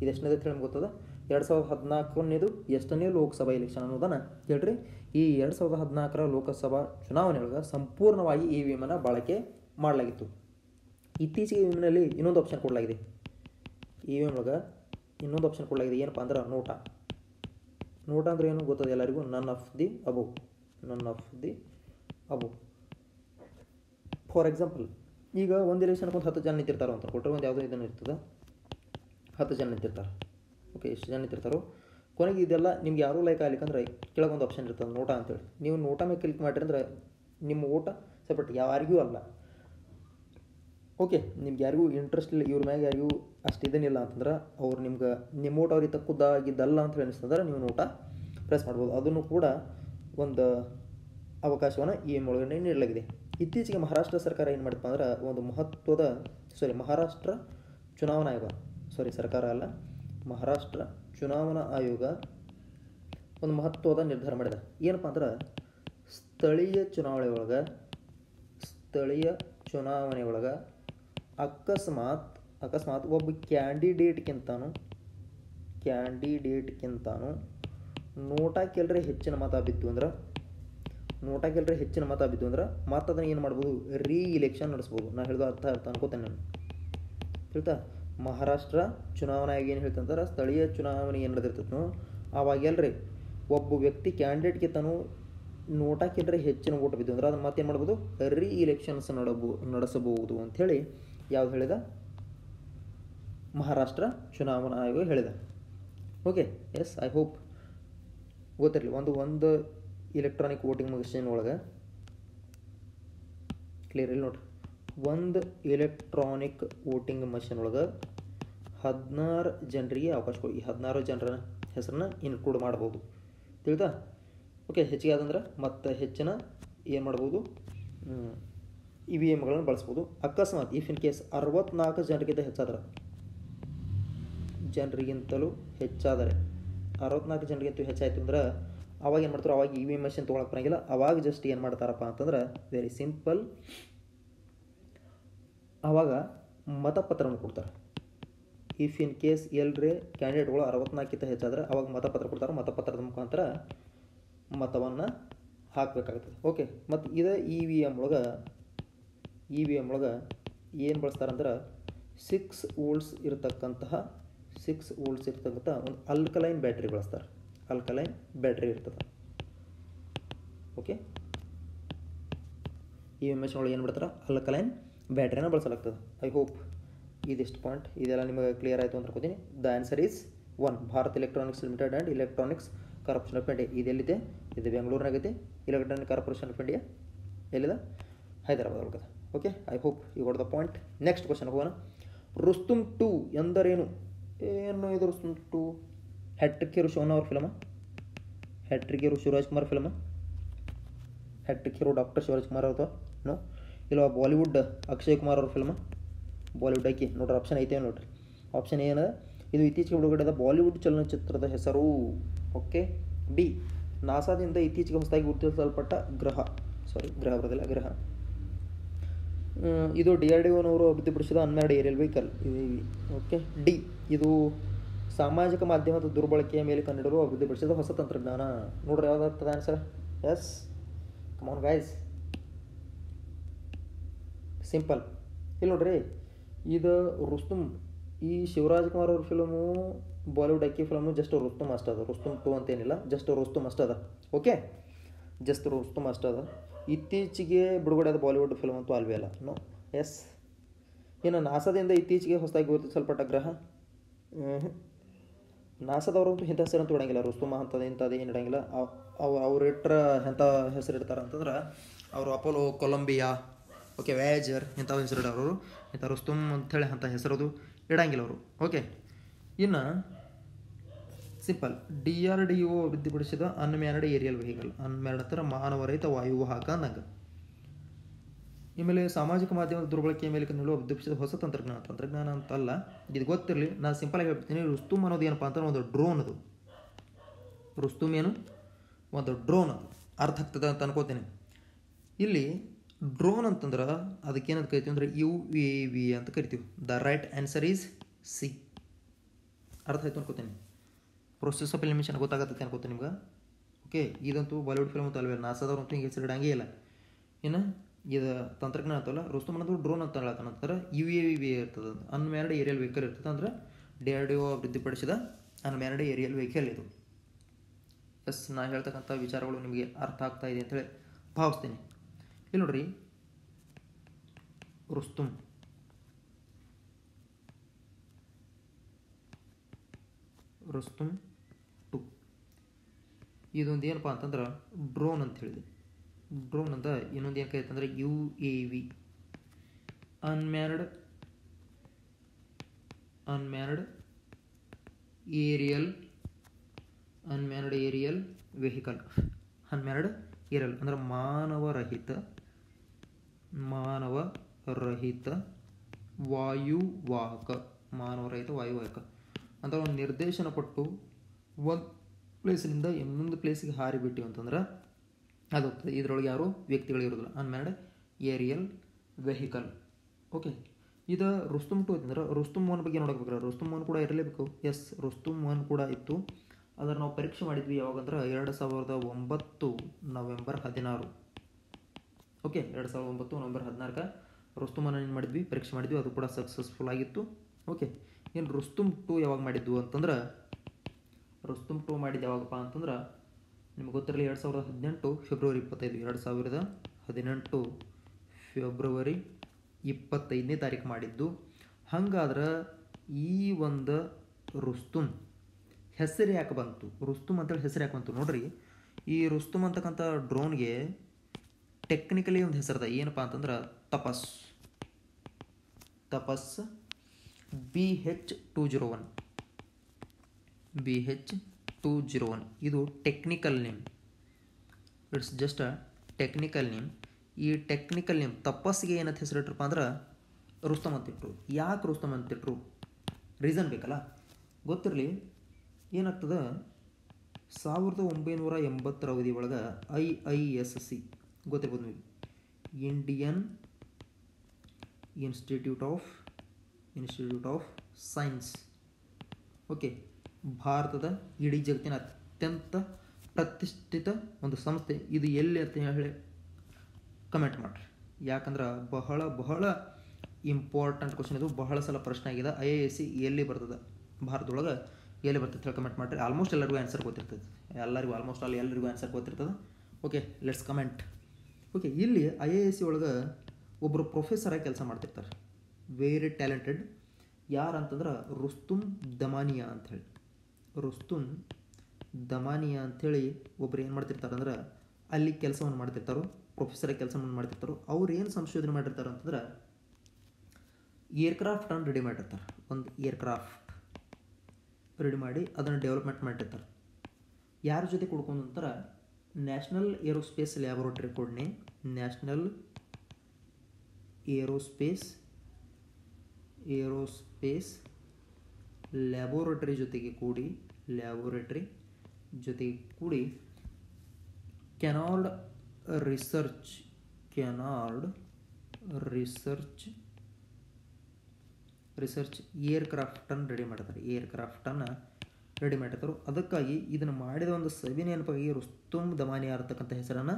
ಇದು ಎಷ್ಟನೇದು ಅಂತ ಹೇಳಿ ಗೊತ್ತದ, ಎರಡು ಸಾವಿರದ ಹದಿನಾಲ್ಕನೇದು ಎಷ್ಟನೇ ಲೋಕಸಭಾ ಎಲೆಕ್ಷನ್ ಅನ್ನೋದನ್ನು ಹೇಳ್ರಿ. ಈ ಎರಡು ಸಾವಿರದ ಹದಿನಾಲ್ಕರ ಲೋಕಸಭಾ ಚುನಾವಣೆಯೊಳಗೆ ಸಂಪೂರ್ಣವಾಗಿ ಇ ವಿ ಎಮ್ ಅನ್ನು ಬಳಕೆ ಮಾಡಲಾಗಿತ್ತು. ಇತ್ತೀಚೆಗೆ ಇ ವಿ ಎಮ್ನಲ್ಲಿ ಇನ್ನೊಂದು ಆಪ್ಷನ್ ಕೊಡಲಾಗಿದೆ, ಇ ವಿ ಎಮ್ ಒಳಗೆ ಇನ್ನೊಂದು ಆಪ್ಷನ್ ಕೊಡಲಾಗಿದೆ, ಏನಪ್ಪ ಅಂದ್ರೆ ನೋಟಾ. ನೋಟಾ ಅಂದರೆ ಏನು ಗೊತ್ತದೆ ಎಲ್ಲರಿಗೂ, none of the above, none of the above. For example, ಈಗ ಒಂದು ಎಲೆಕ್ಷನ್ಗೆ ಒಂದು ಹತ್ತು ಜನ ನಿಂತಿರ್ತಾರೋ ಅಂತ ಕೊಟ್ಟರೆ, ಒಂದು ಯಾವುದೋ ಇದನ್ನು ಇರ್ತದೆ, ಹತ್ತು ಜನ ನಿಂತಿರ್ತಾರೆ. ಓಕೆ, ಎಷ್ಟು ಜನ ನಿಂತಿರ್ತಾರೋ ಕೊನೆಗೆ ಇದೆಲ್ಲ ನಿಮ್ಗೆ ಯಾರೂ ಲೈಕ್ ಆಗ್ಲಿಕ್ಕಂದ್ರೆ ಕೆಳಗೊಂದು ಆಪ್ಷನ್ ಇರ್ತದೆ ನೋಟಾ ಅಂತೇಳಿ. ನೀವು ನೋಟಾ ಮೇಲೆ ಕ್ಲಿಕ್ ಮಾಡಿರಿ ಅಂದರೆ ನಿಮ್ಮ ಓಟ ಸಪ್ರೇಟ್ ಯಾರಿಗೂ ಅಲ್ಲ. ಓಕೆ, ನಿಮ್ಗೆ ಯಾರಿಗೂ ಇಂಟ್ರೆಸ್ಟ್ ಇಲ್ಲ, ಇವ್ರ ಮ್ಯಾಗ ಯಾರಿಗೂ ಅಷ್ಟು ಇದನ್ನಿಲ್ಲ ಅಂತಂದ್ರೆ ಅವ್ರು ನಿಮ್ಗೆ ನಿಮ್ಮ ಓಟ ಅವ್ರಿಗೆ ತಕ್ಕುದಾಗಿದ್ದಲ್ಲ ಅಂತೇಳಿ ಅನಿಸ್ತಂದ್ರೆ ನೀವು ನೋಟಾ ಪ್ರೆಸ್ ಮಾಡ್ಬೋದು. ಅದನ್ನು ಕೂಡ ಒಂದು ಅವಕಾಶವನ್ನು ಈ ಒಳಗಡೆ ನೀಡಲಾಗಿದೆ. ಇತ್ತೀಚೆಗೆ ಮಹಾರಾಷ್ಟ್ರ ಸರ್ಕಾರ ಏನು ಮಾಡ್ತಪ್ಪ ಅಂದ್ರೆ ಒಂದು ಮಹತ್ವದ ಸಾರಿ ಮಹಾರಾಷ್ಟ್ರ ಚುನಾವಣಾ ಆಯೋಗ ಸಾರಿ ಸರ್ಕಾರ ಅಲ್ಲ ಮಹಾರಾಷ್ಟ್ರ ಚುನಾವಣಾ ಆಯೋಗ ಒಂದು ಮಹತ್ವದ ನಿರ್ಧಾರ ಮಾಡಿದೆ. ಏನಪ್ಪ ಅಂದ್ರೆ ಸ್ಥಳೀಯ ಚುನಾವಣೆ ಒಳಗೆ ಸ್ಥಳೀಯ ಚುನಾವಣೆ ಒಳಗೆ ಅಕಸ್ಮಾತ್ ಅಕಸ್ಮಾತ್ ಒಬ್ಬ ಕ್ಯಾಂಡಿಡೇಟ್ಗಿಂತನೂ ಕ್ಯಾಂಡಿಡೇಟ್ಗಿಂತನೂ ನೋಟಾ ಕೆಲರೇ ಹೆಚ್ಚಿನ ಮತ ಬಿತ್ತು ಅಂದ್ರೆ ನೋಟಾ ಕೆಲರೇ ಹೆಚ್ಚಿನ ಮತ ಬಿದ್ದು ಅಂದ್ರೆ ಮತ್ತು ಅದನ್ನು ಏನು ಮಾಡ್ಬೋದು, ರೀ ಇಲೆಕ್ಷನ್ ನಡೆಸ್ಬೋದು. ನಾನು ಹೇಳಿದ ಅರ್ಥ ಅರ್ಥ ಅನ್ಕೋತೇನೆ ನಾನು ಹೇಳ್ತಾ. ಮಹಾರಾಷ್ಟ್ರ ಚುನಾವಣೆ ಆಗಿ ಏನು ಹೇಳ್ತಂದ್ರೆ ಸ್ಥಳೀಯ ಚುನಾವಣೆ ಏನು ನಡೆದಿರ್ತದೋ ಆವಾಗೆಲ್ಲರಿ ಒಬ್ಬ ವ್ಯಕ್ತಿ ಕ್ಯಾಂಡಿಡೇಟ್ಗಿಂತನೂ ನೋಟಾ ಕೆಲರೇ ಹೆಚ್ಚಿನ ಓಟ್ ಬಿದ್ದು ಅಂದ್ರೆ ಅದನ್ನು ಮತ್ತೇನು ಮಾಡ್ಬೋದು, ರೀ ಇಲೆಕ್ಷನ್ಸ್ ನಡಬೋ ನಡೆಸಬಹುದು ಅಂಥೇಳಿ ಯಾವ್ದು ಹೇಳಿದ ಮಹಾರಾಷ್ಟ್ರ ಚುನಾವಣಾ ಆಯೋಗ ಹೇಳಿದ. ಓಕೆ, ಎಸ್ ಐ ಹೋಪ್ ಗೊತ್ತಿರಲಿ. ಒಂದು ಒಂದು ಎಲೆಕ್ಟ್ರಾನಿಕ್ ವೋಟಿಂಗ್ ಮಿಷಿನ್ ಒಳಗೆ ಕ್ಲಿಯರ್ ಇಲ್ಲ ನೋಡ್ರಿ, ಒಂದು ಎಲೆಕ್ಟ್ರಾನಿಕ್ ವೋಟಿಂಗ್ ಮಿಷಿನ್ ಒಳಗೆ ಹದಿನಾರು ಜನರಿಗೆ ಅವಕಾಶ ಕೊಡಿ. ಈ ಹದಿನಾರು ಜನರ ಹೆಸರನ್ನ ಇನ್ಕ್ಲೂಡ್ ಮಾಡ್ಬೋದು, ತಿಳಿತಾ. ಓಕೆ, ಹೆಚ್ಚಿಗೆ ಆದಂದ್ರೆ ಮತ್ತೆ ಹೆಚ್ಚಿನ ಏನು ಮಾಡ್ಬೋದು, ಇ ವಿ ಎಮ್ಗಳನ್ನು ಬಳಸ್ಬೋದು. ಅಕಸ್ಮಾತ್ ಇಫ್ ಇನ್ ಕೇಸ್ ಅರವತ್ನಾಲ್ಕು ಜನರಿಗಿಂತ ಹೆಚ್ಚಾದ್ರೆ ಜನರಿಗಿಂತಲೂ ಹೆಚ್ಚಾದರೆ ಅರವತ್ನಾಲ್ಕು ಜನರಿಗಿಂತಲೂ ಹೆಚ್ಚಾಯಿತು ಅಂದ್ರೆ ಅವಾಗ ಏನು ಮಾಡ್ತಾರೆ, ಅವಾಗ ಇ ವಿ ಎಮ್ ಮೆಷಿನ್ ತೊಗೊಳಕ್ಕೆ ಬರೋಂಗಿಲ್ಲ. ಅವಾಗ ಜಸ್ಟ್ ಏನು ಮಾಡ್ತಾರಪ್ಪ ಅಂತಂದ್ರೆ ವೆರಿ ಸಿಂಪಲ್, ಆವಾಗ ಮತಪತ್ರವನ್ನು ಕೊಡ್ತಾರೆ. ಇಫ್ ಇನ್ ಕೇಸ್ ಎಲ್ಲರೇ ಕ್ಯಾಂಡಿಡೇಟ್ಗಳು ಅರವತ್ನಾಲ್ಕಿಂತ ಹೆಚ್ಚಾದರೆ ಅವಾಗ ಮತಪತ್ರ ಕೊಡ್ತಾರೆ. ಮತಪತ್ರದ ಮುಖಾಂತರ ಮತವನ್ನು ಹಾಕಬೇಕಾಗ್ತದೆ. ಓಕೆ, ಮತ್ತು ಇದೇ ಇ ವಿ ಎಮ್ ಒಳಗೆ ಇ ವಿ ಎಮ್ ಒಳಗೆ ಏನು ಬಳಸ್ತಾರಂದ್ರೆ ಸಿಕ್ಸ್ ವೋಲ್ಟ್ಸ್ ಇರತಕ್ಕಂತಹ ಸಿಕ್ಸ್ ವೋಲ್ಟ್ಸ್ ಇರತಕ್ಕಂಥ ಒಂದು ಅಲ್ಕಲೈನ್ ಬ್ಯಾಟ್ರಿ ಬಳಸ್ತಾರೆ. ಅಲ್ಕಲೈನ್ ಬ್ಯಾಟ್ರಿ ಇರ್ತದೆ. Okay, ಇ ವಿ ಎಮ್ machine ಒಳಗೆ ಏನು ಮಾಡ್ತಾರೆ, ಅಲ್ಕಲೈನ್ ಬ್ಯಾಟ್ರಿನ ಬಳಸಲಾಗ್ತದೆ. ಐ ಹೋಪ್ ಇದಿಷ್ಟು ಪಾಯಿಂಟ್ ಇದೆಲ್ಲ ನಿಮಗೆ ಕ್ಲಿಯರ್ ಆಯಿತು ಅಂದ್ಕೊತೀನಿ. The answer is one, Bharat electronics limited and electronics corporation of India. ಇದೆಲ್ಲಿದೆ? ಇದು ಬೆಂಗಳೂರಿನಾಗೈತಿ. ಎಲೆಕ್ಟ್ರಾನಿಕ್ ಕಾರ್ಪೊರೇಷನ್ ಆಫ್ ಇಂಡಿಯಾ ಎಲ್ಲಿದೆ? ಹೈದರಾಬಾದ್ ಒಳಗದ. Okay, I hope you got the point. Next ಕ್ವಶನ್ಗೆ ಹೋಗೋಣ. ರುಸ್ತುಮ್ ಟೂ ಎಂದರೇನು? ಏನು ಇದು ರುಸ್ತುಮ್ ಟೂ? ಹ್ಯಾಟ್ರಿಕ್ ಹೀರೋ ಶೋನ ಅವ್ರ ಫಿಲಮ, ಹ್ಯಾಟ್ರಿಕ್ ಹೀರೋ ಶಿವರಾಜ್ಕುಮಾರ್ ಫಿಲಮ, ಹ್ಯಾಟ್ರಿಕ್ ಹೀರೋ ಡಾಕ್ಟರ್ ಶಿವರಾಜ್ಕುಮಾರ್ ಅವ್ರದ್ದು ನೋ, ಇಲ್ಲ ಬಾಲಿವುಡ್ ಅಕ್ಷಯ್ ಕುಮಾರ್ ಅವ್ರ ಫಿಲಮ, ಬಾಲಿವುಡ್ ಹಾಕಿ ನೋಡ್ರಿ ಆಪ್ಷನ್ ಐತೆ ನೋಡ್ರಿ. ಆಪ್ಷನ್ ಏನು? ಇದು ಇತ್ತೀಚೆಗೆ ಬಿಡುಗಡೆಯಾದ ಬಾಲಿವುಡ್ ಚಲನಚಿತ್ರದ ಹೆಸರು. ಓಕೆ. ಬಿ, ನಾಸಾದಿಂದ ಇತ್ತೀಚೆಗೆ ಹೊಸದಾಗಿ ಗುರುತಿಸಲ್ಪಟ್ಟ ಗ್ರಹ, ಸಾರಿ ಗ್ರಹ ಬರೋದಿಲ್ಲ ಗ್ರಹ, ಇದು ಡಿ ಆರ್ ಡಿ ಒನವರು ಅಭಿವೃದ್ಧಿಪಡಿಸಿದ unmanned aerial vehicle. Okay. D, ಇದು ಸಾಮಾಜಿಕ ಮಾಧ್ಯಮದ ದುರ್ಬಳಕೆಯ ಮೇಲೆ ಕನ್ನಡರು ಅಭಿವೃದ್ಧಿಪಡಿಸಿದ ಹೊಸ ತಂತ್ರಜ್ಞಾನ. ನೋಡ್ರಿ ಯಾವ್ದಾಗ್ತದೆ answer? Yes, come on guys, simple. ಇಲ್ಲಿ ನೋಡ್ರಿ, ಇದು ರುಸ್ತುಮ್, ಈ ಶಿವರಾಜ್ಕುಮಾರ್ ಅವ್ರ film, Bollywood Akki film just ರುಸ್ತುಮ್ ಅಷ್ಟ ಅದ, ರುಸ್ತುಮ್ ಟು ಅಂತೇನಿಲ್ಲ, ಜಸ್ಟ್ ರುಸ್ತುಮ್ ಅಷ್ಟ ಅದ. ಓಕೆ, ಜಸ್ಟ್ ರುಸ್ತುಮ್ ಅಷ್ಟ ಅದ. ಇತ್ತೀಚೆಗೆ ಬಿಡುಗಡೆಯಾದ ಬಾಲಿವುಡ್ ಫಿಲ್ಮ್ ಅಂತೂ ಅಲ್ವೇ ಅಲ್ಲ. ನೋ. ಎಸ್. ಇನ್ನು ನಾಸಾದಿಂದ ಇತ್ತೀಚೆಗೆ ಹೊಸದಾಗಿ ಗುರುತಿಸಲ್ಪಟ್ಟ ಗ್ರಹ, ನಾಸಾದವ್ರಂತೂ ಇಂಥ ಹೆಸರು ಅಂತೂ ಇಡೋಂಗಿಲ್ಲ, ರುಸ್ತುಮ ಅಂಥದ್ದು ಇಂಥದ್ದು ಏನು ಇಡೋಂಗಿಲ್ಲ. ಅವ್ರು ಅವ್ರು ಇಟ್ಟರೆ ಎಂಥ ಹೆಸರು ಇಡ್ತಾರೆ ಅಂತಂದ್ರೆ ಅವರು ಅಪೋಲೋ, ಕೊಲಂಬಿಯಾ, ಓಕೆ, ವ್ಯಾಜರ್ ಇಂಥವು ಹೆಸರು ಇಡೋರು, ಇಂಥ ರುಸ್ತುಮ್ ಅಂಥೇಳಿ ಅಂಥ ಹೆಸರದು ಇಡೋಂಗಿಲ್ಲ ಅವರು. ಓಕೆ. ಇನ್ನು simple, ಡಿ ಆರ್ ಡಿ ಒ ಅಭಿವೃದ್ಧಿಪಡಿಸಿದ ಅನ್ಮ್ಯಾನ್ಡ್ ಏರಿಯಲ್ ವೆಹಿಕಲ್, ಅನ್ಮ್ಯಾನ್ಡ್ ಹತ್ತಿರ ಮಾನವರಹಿತ ವಾಯುವಾಹಕ ಅನ್ನಂಗೆ. ಆಮೇಲೆ ಸಾಮಾಜಿಕ ಮಾಧ್ಯಮದ ದುರ್ಬಳಕೆಯ ಮೇಲೆ ಕನ್ನಡ ಅಭಿವೃದ್ಧಿಪಡಿಸಿದ ಹೊಸ ತಂತ್ರಜ್ಞಾನ, ತಂತ್ರಜ್ಞಾನ ಅಂತಲ್ಲ ಇದು, ಗೊತ್ತಿರಲಿ, ನಾನು ಸಿಂಪಲ್ ಆಗಿ ಹೇಳ್ತೀನಿ. ರುಸ್ತುಮ್ ಅನ್ನೋದು ಏನಪ್ಪ ಅಂತಂದ್ರೆ ಒಂದು ಡ್ರೋನ್, ಅದು ರುಸ್ತುಮ್ ಏನು ಒಂದು ಡ್ರೋನ್, ಅದು ಅರ್ಥ ಆಗ್ತದೆ ಅಂತ ಅನ್ಕೋತೀನಿ. ಇಲ್ಲಿ ಡ್ರೋನ್ ಅಂತಂದ್ರೆ ಅದಕ್ಕೇನಂತ ಕರಿತೀವಿ ಅಂದರೆ ಯು ಎ ವಿ ಅಂತ ಕರಿತೀವಿ. The right answer is C. ಅರ್ಥ ಆಯ್ತು ಅನ್ಕೋತೀನಿ. ಪ್ರೊಸೆಸ್ ಆಫ್ ಎಲಿಮಿನೇಷನ್ ಗೊತ್ತಾಗತ್ತೆ ಅನ್ಕೋತ ನಿಮ್ಗೆ. ಓಕೆ. ಇದಂತೂ ಬಾಲಿವುಡ್ ಫಿಲ್ಮ್ ಅಂತೂ ಅಲ್ವೇ, ನಾಸಾದವ್ರಂತೂ ಹಿಂಗೆ ಹೆಸರು ಇಡಂಗೇ ಇಲ್ಲ. ಇನ್ನು ಇದು ತಂತ್ರಜ್ಞಾನ ಅಂತಲ್ಲ, ರುಸ್ತುಮ್ ಅನ್ನೋದು ಡ್ರೋನ್ ಅಂತ ಹೇಳತ್ತ ನಂತರ ಯು ಎ ವಿ ಇರ್ತದೆ, ಅನ್ಮ್ಯಾನ್ಡ್ ಏರಿಯಲ್ ವೆಹಿಕಲ್ ಇರ್ತದೆ. ಅಂದರೆ ಡಿ ಆರ್ ಡಿ ಒ ಅಭಿವೃದ್ಧಿಪಡಿಸಿದ ಅನ್ಮ್ಯಾನ್ಡ್ ಏರಿಯಲ್ ವೆಹಿಕಲ್ ಇದು. ಎಸ್, ನಾನು ಹೇಳ್ತಕ್ಕಂಥ ವಿಚಾರಗಳು ನಿಮಗೆ ಅರ್ಥ ಆಗ್ತಾ ಇದೆ ಅಂತೇಳಿ ಭಾವಿಸ್ತೀನಿ. ಇಲ್ಲಿ ನೋಡ್ರಿ, ರುಸ್ತುಮ್ ರುಸ್ತುಮ್ ಟು ಇದೊಂದು ಏನಪ್ಪ ಅಂತಂದ್ರೆ ಡ್ರೋನ್ ಅಂತ ಹೇಳಿದೆ, ಡ್ರೋನ್ ಅಂತ. ಇನ್ನೊಂದು ಏನು ಕರೀತ ಅಂದರೆ U A V, unmanned unmanned aerial unmanned aerial vehicle, unmanned aerial ಅಂದರೆ ಮಾನವರಹಿತ ಮಾನವರಹಿತ ವಾಯುವಾಹಕ, ಮಾನವರಹಿತ ವಾಯುವಾಹಕ ಅಂದರೆ ಒಂದು ನಿರ್ದೇಶನ ಪಟ್ಟು ಒಂದು ಪ್ಲೇಸಿನಿಂದ ಇನ್ನೊಂದು ಪ್ಲೇಸಿಗೆ ಹಾರಿಬಿಟ್ಟು ಅಂತಂದ್ರೆ ಅದು ಹೋಗ್ತದೆ. ಇದರೊಳಗೆ ಯಾರು ವ್ಯಕ್ತಿಗಳಿರೋದಿಲ್ಲ, ಅನ್ಮ್ಯಾನ್ಡ್ ಏರಿಯಲ್ ವೆಹಿಕಲ್. ಓಕೆ. ಇದು ರುಸ್ತುಮ್ ಟು ಅಂತಂದ್ರೆ ರುಸ್ತುಮ್ ಒನ್ ಬಗ್ಗೆ ನೋಡೋಕ್ಬೇಕಾದ್ರೆ ರುಸ್ತುಮ್ ಒನ್ ಕೂಡ ಇರಲೇಬೇಕು. ಎಸ್, ರುಸ್ತುಮ್ ಒನ್ ಕೂಡ ಇತ್ತು. ಅದನ್ನು ನಾವು ಪರೀಕ್ಷೆ ಮಾಡಿದ್ವಿ ಯಾವಾಗಂದ್ರೆ ಎರಡು ಸಾವಿರದ ಒಂಬತ್ತು ನವೆಂಬರ್ ಹದಿನಾರು ಓಕೆ, ಎರಡು ಸಾವಿರದ ಒಂಬತ್ತು ನವೆಂಬರ್ ಹದಿನಾರಕ್ಕೆ ರುಸ್ತುಮನ್ನು ಏನು ಮಾಡಿದ್ವಿ, ಪರೀಕ್ಷೆ ಮಾಡಿದ್ವಿ, ಅದು ಕೂಡ ಸಕ್ಸಸ್ಫುಲ್ ಆಗಿತ್ತು. ಓಕೆ. ಏನು ರುಸ್ತುಮ್ ಟು ಯಾವಾಗ ಮಾಡಿದ್ವು ಅಂತಂದ್ರೆ ರುಸ್ತುಮ್ ಟು ಮಾಡಿದ್ದು ಯಾವಾಗಪ್ಪ ಅಂತಂದ್ರೆ ನಿಮ್ಗೆ ಗೊತ್ತಿರಲಿ, ಎರಡು ಸಾವಿರದ ಹದಿನೆಂಟು ಫೆಬ್ರವರಿ ಇಪ್ಪತ್ತೈದು ಎರಡು ಸಾವಿರದ ಹದಿನೆಂಟು ಫೆಬ್ರವರಿ ಇಪ್ಪತ್ತೈದನೇ ತಾರೀಕು ಮಾಡಿದ್ದು. ಹಾಗಾದ್ರೆ ಈ ಒಂದು ರುಸ್ತುಮ್ ಹೆಸರು ಯಾಕೆ ಬಂತು, ರುಸ್ತುಮ್ ಅಂತೇಳಿ ಹೆಸರು ಯಾಕೆ ಬಂತು? ನೋಡ್ರಿ, ಈ ರುಸ್ತುಮ್ ಅಂತಕ್ಕಂಥ ಡ್ರೋನ್ಗೆ ಟೆಕ್ನಿಕಲಿ ಒಂದು ಹೆಸರದ ಏನಪ್ಪ ಅಂತಂದ್ರೆ Tapas Tapas B H two zero one B H two zero one ಇದು technical name. It's just a technical name. ಈ ಟೆಕ್ನಿಕಲ್ ನೇಮ್ ತಪಸ್ಸಿಗೆ ಏನಂತ ಹೆಸರಿಟ್ರಪ್ಪ ಅಂದ್ರೆ ರುಸ್ತಮ್ ಅಂತಿಟ್ರು. ಯಾಕೆ ರುಸ್ತಮ್ ಅಂತಿಟ್ರು? ರೀಸನ್ ಬೇಕಲ್ಲ, ಗೊತ್ತಿರಲಿ. ಏನಾಗ್ತದೆ, ಸಾವಿರದ ಒಂಬೈನೂರ ಎಂಬತ್ತರ ಅವಧಿ ಒಳಗೆ ಐ ಐ ಎಸ್ ಸಿ ಗೊತ್ತಿರ್ಬೋದು ನೀವು, Indian institute of institute of science, okay, ಭಾರತದ ಇಡೀ ಜಗತ್ತಿನ ಅತ್ಯಂತ ಪ್ರತಿಷ್ಠಿತ ಒಂದು ಸಂಸ್ಥೆ. ಇದು ಎಲ್ಲಿ ಅಂತ ಹೇಳಿ ಕಮೆಂಟ್ ಮಾಡಿರಿ, ಯಾಕಂದ್ರೆ ಬಹಳ ಬಹಳ ಇಂಪಾರ್ಟೆಂಟ್ ಕ್ವಶನ್ ಇದು, ಬಹಳ ಸಲ ಪ್ರಶ್ನೆ ಆಗಿದೆ. ಐ ಎ ಎಸ್ ಸಿ ಎಲ್ಲಿ ಬರ್ತದೆ, ಭಾರತದೊಳಗೆ ಎಲ್ಲಿ ಬರ್ತದೆ ಹೇಳಿ ಕಮೆಂಟ್ ಮಾಡಿರಿ. ಆಲ್ಮೋಸ್ಟ್ ಎಲ್ಲರಿಗೂ ಆನ್ಸರ್ ಗೊತ್ತಿರ್ತದೆ, ಎಲ್ಲರಿಗೂ ಆಲ್ಮೋಸ್ಟ್ ಅಲ್ಲಿ ಎಲ್ಲರಿಗೂ ಆನ್ಸರ್ ಗೊತ್ತಿರ್ತದೆ. Okay, let's comment. ಓಕೆ, ಇಲ್ಲಿ ಐ ಎ ಎಸ್ ಸಿ ಒಳಗೆ ಒಬ್ಬರು ಪ್ರೊಫೆಸರಾಗಿ ಕೆಲಸ ಮಾಡ್ತಿರ್ತಾರೆ, ವೆರಿ ಟ್ಯಾಲೆಂಟೆಡ್. ಯಾರಂತಂದ್ರೆ ರುಸ್ತುಮ್ ದಮಾನಿಯಾ ಅಂಥೇಳಿ, ರುಸ್ತುಮ್ ದಮಾನಿಯಾ ಅಂಥೇಳಿ ಒಬ್ರು ಏನು ಮಾಡ್ತಿರ್ತಾರೆ ಅಂದ್ರೆ ಅಲ್ಲಿ ಕೆಲಸವನ್ನು ಮಾಡ್ತಿರ್ತಾರೋ, ಪ್ರೊಫೆಸರಾಗಿ ಕೆಲಸವನ್ನು ಮಾಡ್ತಿರ್ತಾರೋ. ಅವ್ರು ಏನು ಸಂಶೋಧನೆ ಮಾಡಿರ್ತಾರೆ ಅಂತಂದ್ರೆ ಏರ್ಕ್ರಾಫ್ಟನ್ನು ರೆಡಿ ಮಾಡಿರ್ತಾರೆ, ಒಂದು ಏರ್ಕ್ರಾಫ್ಟ್ ರೆಡಿ ಮಾಡಿ ಅದನ್ನು ಡೆವಲಪ್ಮೆಂಟ್ ಮಾಡಿರ್ತಾರೆ. ಯಾರ ಜೊತೆ ಕುಡ್ಕೊಂಡು ಅಂತಾರೆ? ನ್ಯಾಷನಲ್ ಏರೋಸ್ಪೇಸ್ ಲ್ಯಾಬೊರೇಟರಿ, ಕೊಡ್ನೆ ನ್ಯಾಷನಲ್ ಏರೋಸ್ಪೇಸ್ ಏರೋಸ್ಪೇಸ್ ಲ್ಯಾಬೋರೇಟರಿ ಜೊತೆಗೆ ಕೂಡಿ ಲ್ಯಾಬೋರೇಟರಿ ಜೊತೆಗೆ ಕೂಡಿ ಕ್ಯಾನಾರ್ಡ್ research ಕ್ಯಾನಾರ್ಡ್ research research ಏರ್ಕ್ರಾಫ್ಟನ್ನು ರೆಡಿ ಮಾಡ್ತಾರೆ ಏರ್ಕ್ರಾಫ್ಟನ್ನು ರೆಡಿ ಮಾಡಿರ್ತಾರೆ. ಅದಕ್ಕಾಗಿ ಇದನ್ನು ಮಾಡಿದ ಒಂದು ಸವಿನ ಏನಪ್ಪಾಗಿ ರುಸ್ತುಮ್ ದಮಾನಿಯಾ ಅಂತಕ್ಕಂಥ ಹೆಸರನ್ನು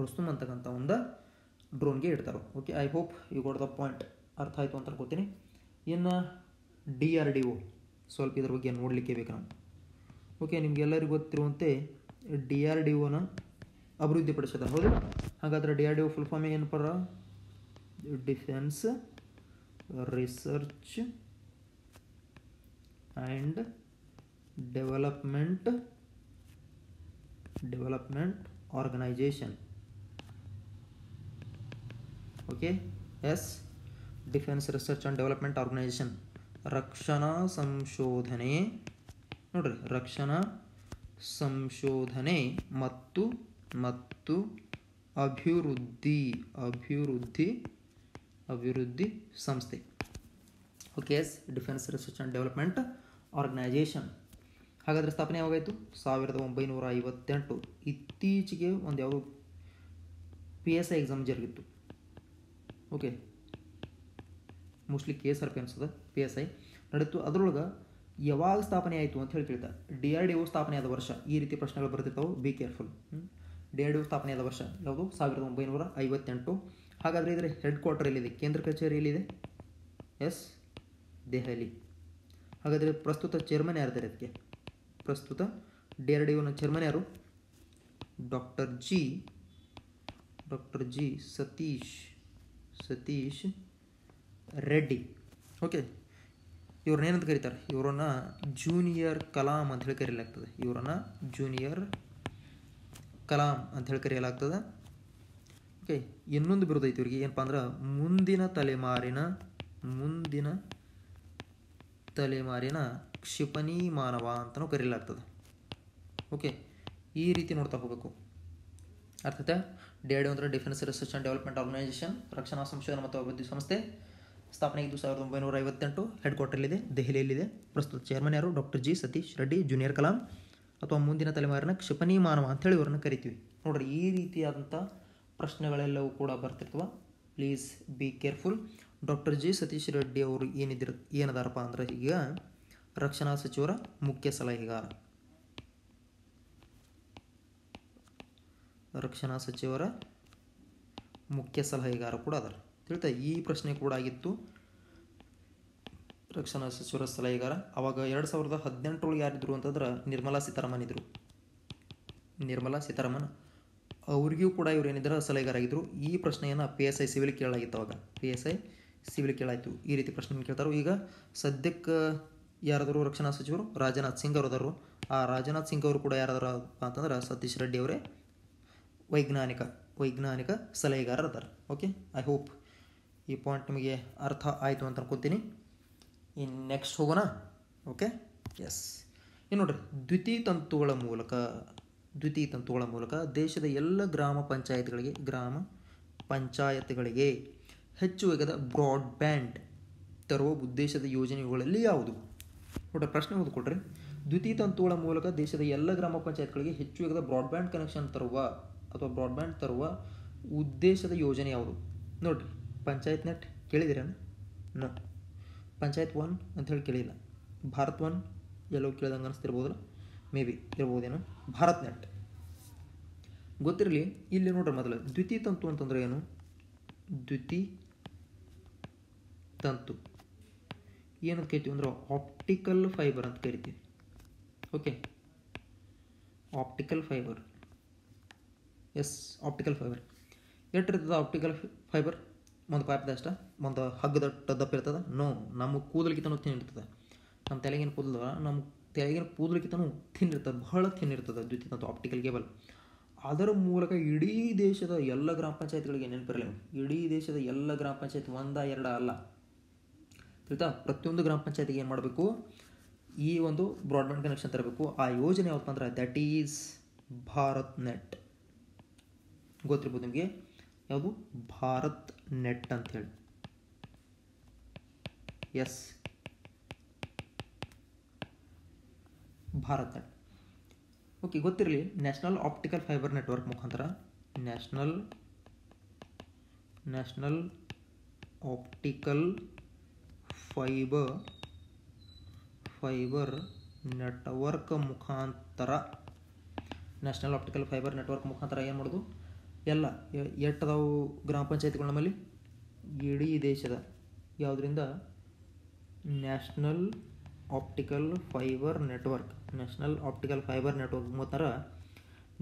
ರುಸ್ತುಮ್ ಅಂತಕ್ಕಂಥ ಒಂದು ಡ್ರೋನ್ಗೆ ಇಡ್ತಾರೆ. Okay, I hope you got the point, ಅರ್ಥ ಆಯಿತು ಅಂತ ಅನ್ಕೋತೀನಿ. ಇನ್ನು ಡಿ ಆರ್ ಡಿ ಒ ಸ್ವಲ್ಪ ಇದ್ರ ಬಗ್ಗೆ ನೋಡಲಿಕ್ಕೆ ಬೇಕು ನಾನು. ಓಕೆ, ನಿಮಗೆಲ್ಲರಿಗೂ ಗೊತ್ತಿರುವಂತೆ ಡಿ ಆರ್ ಡಿ ಒನ ಅಭಿವೃದ್ಧಿಪಡಿಸಿದ ಹೌದು. ಹಾಗಾದರೆ ಡಿ ಆರ್ ಡಿ ಒ full form ಏನಪ್ಪ? Defence research and development development organisation. Okay yes defence research and development organisation रक्षणा संशोधने नोड्री रक्षणा संशोधने मत्तु मत्तु अभिवृद्धि अभिवृद्धि अभिवृद्धि संस्थे. Okay yes defence research and development organisation ಹಾಗಾದರೆ ಸ್ಥಾಪನೆ ಯಾವಾಗಾಯಿತು? ಸಾವಿರದ ಒಂಬೈನೂರ ಐವತ್ತೆಂಟು. ಇತ್ತೀಚೆಗೆ ಒಂದು ಯಾವ ಪಿ ಎಸ್ ಐ ಎಕ್ಸಾಮ್ ಜರುಗಿತ್ತು. Okay, mostly K S R P ಅನ್ಸದ ಪಿ ಎಸ್ ಐ ನಡೀತು. ಅದರೊಳಗೆ ಯಾವಾಗ ಸ್ಥಾಪನೆ ಆಯಿತು ಅಂತ ಹೇಳಿ ಕೇಳ್ತಾ. ಡಿ ಆರ್ ಡಿ ಒ ಸ್ಥಾಪನೆ ಆದ ವರ್ಷ ಈ ರೀತಿ ಪ್ರಶ್ನೆಗಳು ಬರ್ತಿರ್ತಾವೆ, be careful. ಡಿ ಆರ್ ಡಿ ಒ ಸ್ಥಾಪನೆ ಆದ ವರ್ಷ ಯಾವುದು? ಸಾವಿರದ ಒಂಬೈನೂರ ಐವತ್ತೆಂಟು. ಹಾಗಾದರೆ ಇದರ ಹೆಡ್ ಕ್ವಾರ್ಟರ್ ಎಲ್ಲಿದೆ? ಕೇಂದ್ರ ಕಚೇರಿ ಎಲ್ಲಿದೆ? ಎಸ್, ದೆಹಲಿ. ಹಾಗಾದರೆ ಪ್ರಸ್ತುತ ಚೇರ್ಮನ್ ಯಾರಿದ್ದಾರೆ ಅದಕ್ಕೆ? ಪ್ರಸ್ತುತ ಡಿ ಆರ್ ಡಿ ಒನ ಚೇರ್ಮನ್ ಯಾರು? Doctor G doctor G Satish Satish Reddy. Okay, ಇವ್ರನ್ನೇನಂತ ಕರೀತಾರೆ? ಇವರನ್ನು ಜೂನಿಯರ್ ಕಲಾಂ ಅಂತ ಹೇಳಿ ಕರೆಯಲಾಗ್ತದೆ. ಇವರನ್ನು ಜೂನಿಯರ್ ಕಲಾಂ ಅಂತ ಹೇಳಿ ಕರೆಯಲಾಗ್ತದೆ. ಓಕೆ, ಇನ್ನೊಂದು ಬಿರುದು ಐತಿ ಇವ್ರಿಗೆ, ಏನಪ್ಪ ಅಂದ್ರೆ ಮುಂದಿನ ತಲೆಮಾರಿನ ಮುಂದಿನ ತಲೆಮಾರಿನ ಕ್ಷಿಪಣಿ ಮಾನವ ಅಂತಲೂ ಕರೆಯಲಾಗ್ತದೆ. ಓಕೆ, ಈ ರೀತಿ ನೋಡ್ತಾ ಹೋಗಬೇಕು, ಅರ್ಥಾತ್ ಡಿ ಆರ್ ಡಿ ಒ ಅಂದರೆ defence research and development organisation ರಕ್ಷಣಾ ಸಂಶೋಧನೆ ಮತ್ತು ಅಭಿವೃದ್ಧಿ ಸಂಸ್ಥೆ. ಸ್ಥಾಪನೆಗಿದ್ದು ಸಾವಿರದ ಒಂಬೈನೂರ ಐವತ್ತೆಂಟು. ಹೆಡ್ ಕ್ವಾರ್ಟರ್ಲಿದೆ, ದೆಹಲಿಯಲ್ಲಿದೆ. ಪ್ರಸ್ತುತ ಚೇರ್ಮನ್ ಯಾರು? Doctor ಜಿ ಸತೀಶ್ ರೆಡ್ಡಿ, junior Kalam ಅಥವಾ ಮುಂದಿನ ತಲೆಮಾರಿನ ಕ್ಷಿಪಣಿ ಮಾನವ ಅಂತೇಳಿ ಇವ್ರನ್ನ ಕರಿತೀವಿ. ನೋಡಿರಿ, ಈ ರೀತಿಯಾದಂಥ ಪ್ರಶ್ನೆಗಳೆಲ್ಲವೂ ಕೂಡ ಬರ್ತಿರ್ತವೆ. Please be careful. Doctor ಜಿ ಸತೀಶ್ ರೆಡ್ಡಿ ಅವರು ಏನಿದ್ರು ಏನದಾರಪ್ಪ ಅಂದ್ರೆ ಈಗ ರಕ್ಷಣಾ ಸಚಿವರ ಮುಖ್ಯ ಸಲಹೆಗಾರ, ರಕ್ಷಣಾ ಸಚಿವರ ಮುಖ್ಯ ಸಲಹೆಗಾರ ಕೂಡ ಅದಾರ ತಿಳ್ತಾ. ಈ ಪ್ರಶ್ನೆ ಕೂಡ ಆಗಿತ್ತು, ರಕ್ಷಣಾ ಸಚಿವರ ಸಲಹೆಗಾರ. ಅವಾಗ ಎರಡು ಸಾವಿರದ ಹದಿನೆಂಟರೊಳಗೆ ಯಾರಿದ್ರು ಅಂತಂದ್ರೆ ನಿರ್ಮಲಾ ಸೀತಾರಾಮನ್ ಇದ್ದರು. ನಿರ್ಮಲಾ ಸೀತಾರಾಮನ್ ಅವ್ರಿಗೂ ಕೂಡ ಇವ್ರು ಏನಿದ್ರು ಸಲಹೆಗಾರ ಆಗಿದ್ದರು. ಈ ಪ್ರಶ್ನೆಯನ್ನು ಪಿ ಎಸ್ ಐ ಸಿವಿಲ್ ಕೇಳಲಾಗಿತ್ತು. ಅವಾಗ ಪಿ ಎಸ್ ಐ ಸಿವಿಲ್ ಕೇಳಾಯಿತು. ಈ ರೀತಿ ಪ್ರಶ್ನೆ ಕೇಳ್ತಾರೆ. ಈಗ ಸದ್ಯಕ್ಕೆ ಯಾರಾದರೂ ರಕ್ಷಣಾ ಸಚಿವರು ರಾಜನಾಥ್ ಸಿಂಗ್ ಅವರದರು. ಆ ರಾಜನಾಥ್ ಸಿಂಗ್ ಅವರು ಕೂಡ ಯಾರಾದ್ರು ಅಂತಂದ್ರೆ ಸತೀಶ್ ರೆಡ್ಡಿ ಅವರೇ ವೈಜ್ಞಾನಿಕ ವೈಜ್ಞಾನಿಕ ಸಲಹೆಗಾರರು ಅದಾರ. ಓಕೆ, ಐ ಹೋಪ್ ಈ ಪಾಯಿಂಟ್ ನಿಮಗೆ ಅರ್ಥ ಆಯಿತು ಅಂತ ಅನ್ಕೊತೀನಿ. ಇನ್ನು ನೆಕ್ಸ್ಟ್ ಹೋಗೋಣ. ಓಕೆ, ಎಸ್, ಏನು ನೋಡಿರಿ, ದ್ವಿತೀಯ ತಂತುಗಳ ಮೂಲಕ ದ್ವಿತೀಯ ತಂತುಗಳ ಮೂಲಕ ದೇಶದ ಎಲ್ಲ ಗ್ರಾಮ ಪಂಚಾಯತ್ಗಳಿಗೆ ಗ್ರಾಮ ಪಂಚಾಯತ್ಗಳಿಗೆ ಹೆಚ್ಚು ವೇಗದ ಬ್ರಾಡ್ಬ್ಯಾಂಡ್ ತರುವ ಉದ್ದೇಶದ ಯೋಜನೆಗಳಲ್ಲಿ ಯಾವುದು? ನೋಡ್ರಿ, ಪ್ರಶ್ನೆ ಓದ್ಕೊಟ್ರಿ. ದ್ವಿತೀಯ ತಂತುಗಳ ಮೂಲಕ ದೇಶದ ಎಲ್ಲ ಗ್ರಾಮ ಪಂಚಾಯತ್ಗಳಿಗೆ ಹೆಚ್ಚು ವೇಗದ ಬ್ರಾಡ್ಬ್ಯಾಂಡ್ ಕನೆಕ್ಷನ್ ತರುವ ಅಥವಾ ಬ್ರಾಡ್ಬ್ಯಾಂಡ್ ತರುವ ಉದ್ದೇಶದ ಯೋಜನೆ ಯಾವುದು? ನೋಡಿರಿ, ಪಂಚಾಯತ್ ನೆಟ್ ಕೇಳಿದಿರೇನು? ನೋ. ಪಂಚಾಯತ್ ಒನ್ ಅಂಥೇಳಿ ಕೇಳಿಲ್ಲ. ಭಾರತ್ ಒನ್ ಎಲ್ಲೋ ಕೇಳಿದಂಗೆ ಅನಿಸ್ತಿರ್ಬೋದಲ್ಲ, ಮೇ ಬಿ ಇರ್ಬೋದೇನೋ. ಭಾರತ್ ನೆಟ್ ಗೊತ್ತಿರಲಿ. ಇಲ್ಲಿ ನೋಡ್ರಿ, ಮೊದಲು ದ್ವಿತೀಯ ತಂತು ಅಂತಂದ್ರೆ ಏನು? ದ್ವಿತೀಯ ತಂತು ಏನಂತ ಕರಿತೀವಿ ಅಂದ್ರೆ ಆಪ್ಟಿಕಲ್ ಫೈಬರ್ ಅಂತ ಕರಿತೀವಿ. Okay, optical fibre. Yes, optical fibre ಎಟ್ಟಿರ್ತದೆ? ಆಪ್ಟಿಕಲ್ ಫೈಬರ್ ಒಂದು ಪಾಪದ ಅಷ್ಟ, ಒಂದು ಹಗ್ಗದ ದಪ್ಪ ಇರ್ತದೆ? ನೋ, ನಮ್ಮ ಕೂದಲಿಗಿತನೂ ತಿನ್ನಿರ್ತದೆ. ನಮ್ಮ ತಲೆಗೇನು ಕೂದಲ ನಮ್ಮ ತಲೆಗೇನು ಕೂದಲಿಗಿತನೂ ತಿನ್ನಿರ್ತದೆ, ಬಹಳ ತಿನ್ನಿರ್ತದೆ ದ್ವಿತೀಯ ತಂತು ಆಪ್ಟಿಕಲ್ ಕೇಬಲ್. ಅದರ ಮೂಲಕ ಇಡೀ ದೇಶದ ಎಲ್ಲ ಗ್ರಾಮ ಪಂಚಾಯತ್ಗಳಿಗೆ ನೆನಪಿರಲಿಲ್ಲ. ಇಡೀ ದೇಶದ ಎಲ್ಲ ಗ್ರಾಮ ಪಂಚಾಯತ್ ಒಂದ ಎರಡ ಅಲ್ಲ ತಿಳಿತಾ, ಪ್ರತಿಯೊಂದು ಗ್ರಾಮ ಪಂಚಾಯತಿಗೆ ಏನು ಮಾಡಬೇಕು? ಈ ಒಂದು ಬ್ರಾಡ್ಬ್ಯಾಂಡ್ ಕನೆಕ್ಷನ್ ತರಬೇಕು. ಆ ಯೋಜನೆ ಯಾವಪ್ಪ ಅಂದ್ರೆ ದಟ್ ಈಸ್ ಭಾರತ್ ನೆಟ್. ಗೊತ್ತಿರ್ಬೋದು ನಿಮಗೆ ಯಾವುದು? ಭಾರತ್ ನೆಟ್ ಅಂಥೇಳಿ. ಎಸ್, ಭಾರತ್ನೆಟ್. ಓಕೆ, ಗೊತ್ತಿರಲಿ, ನ್ಯಾಷನಲ್ ಆಪ್ಟಿಕಲ್ ಫೈಬರ್ ನೆಟ್ವರ್ಕ್ ಮುಖಾಂತರ national national optical fibre fibre network ಮುಖಾಂತರ ನ್ಯಾಷನಲ್ ಆಪ್ಟಿಕಲ್ ಫೈಬರ್ ನೆಟ್ವರ್ಕ್ ಮುಖಾಂತರ ಏನು ಮಾಡೋದು, ಎಲ್ಲ ಎಟ್ಟದಾವು ಗ್ರಾಮ ಪಂಚಾಯತ್ಗಳು ನಮ್ಮಲ್ಲಿ ಇಡೀ ದೇಶದ ಯಾವುದರಿಂದ national optical fibre network national optical fibre network ಮುಖಾಂತರ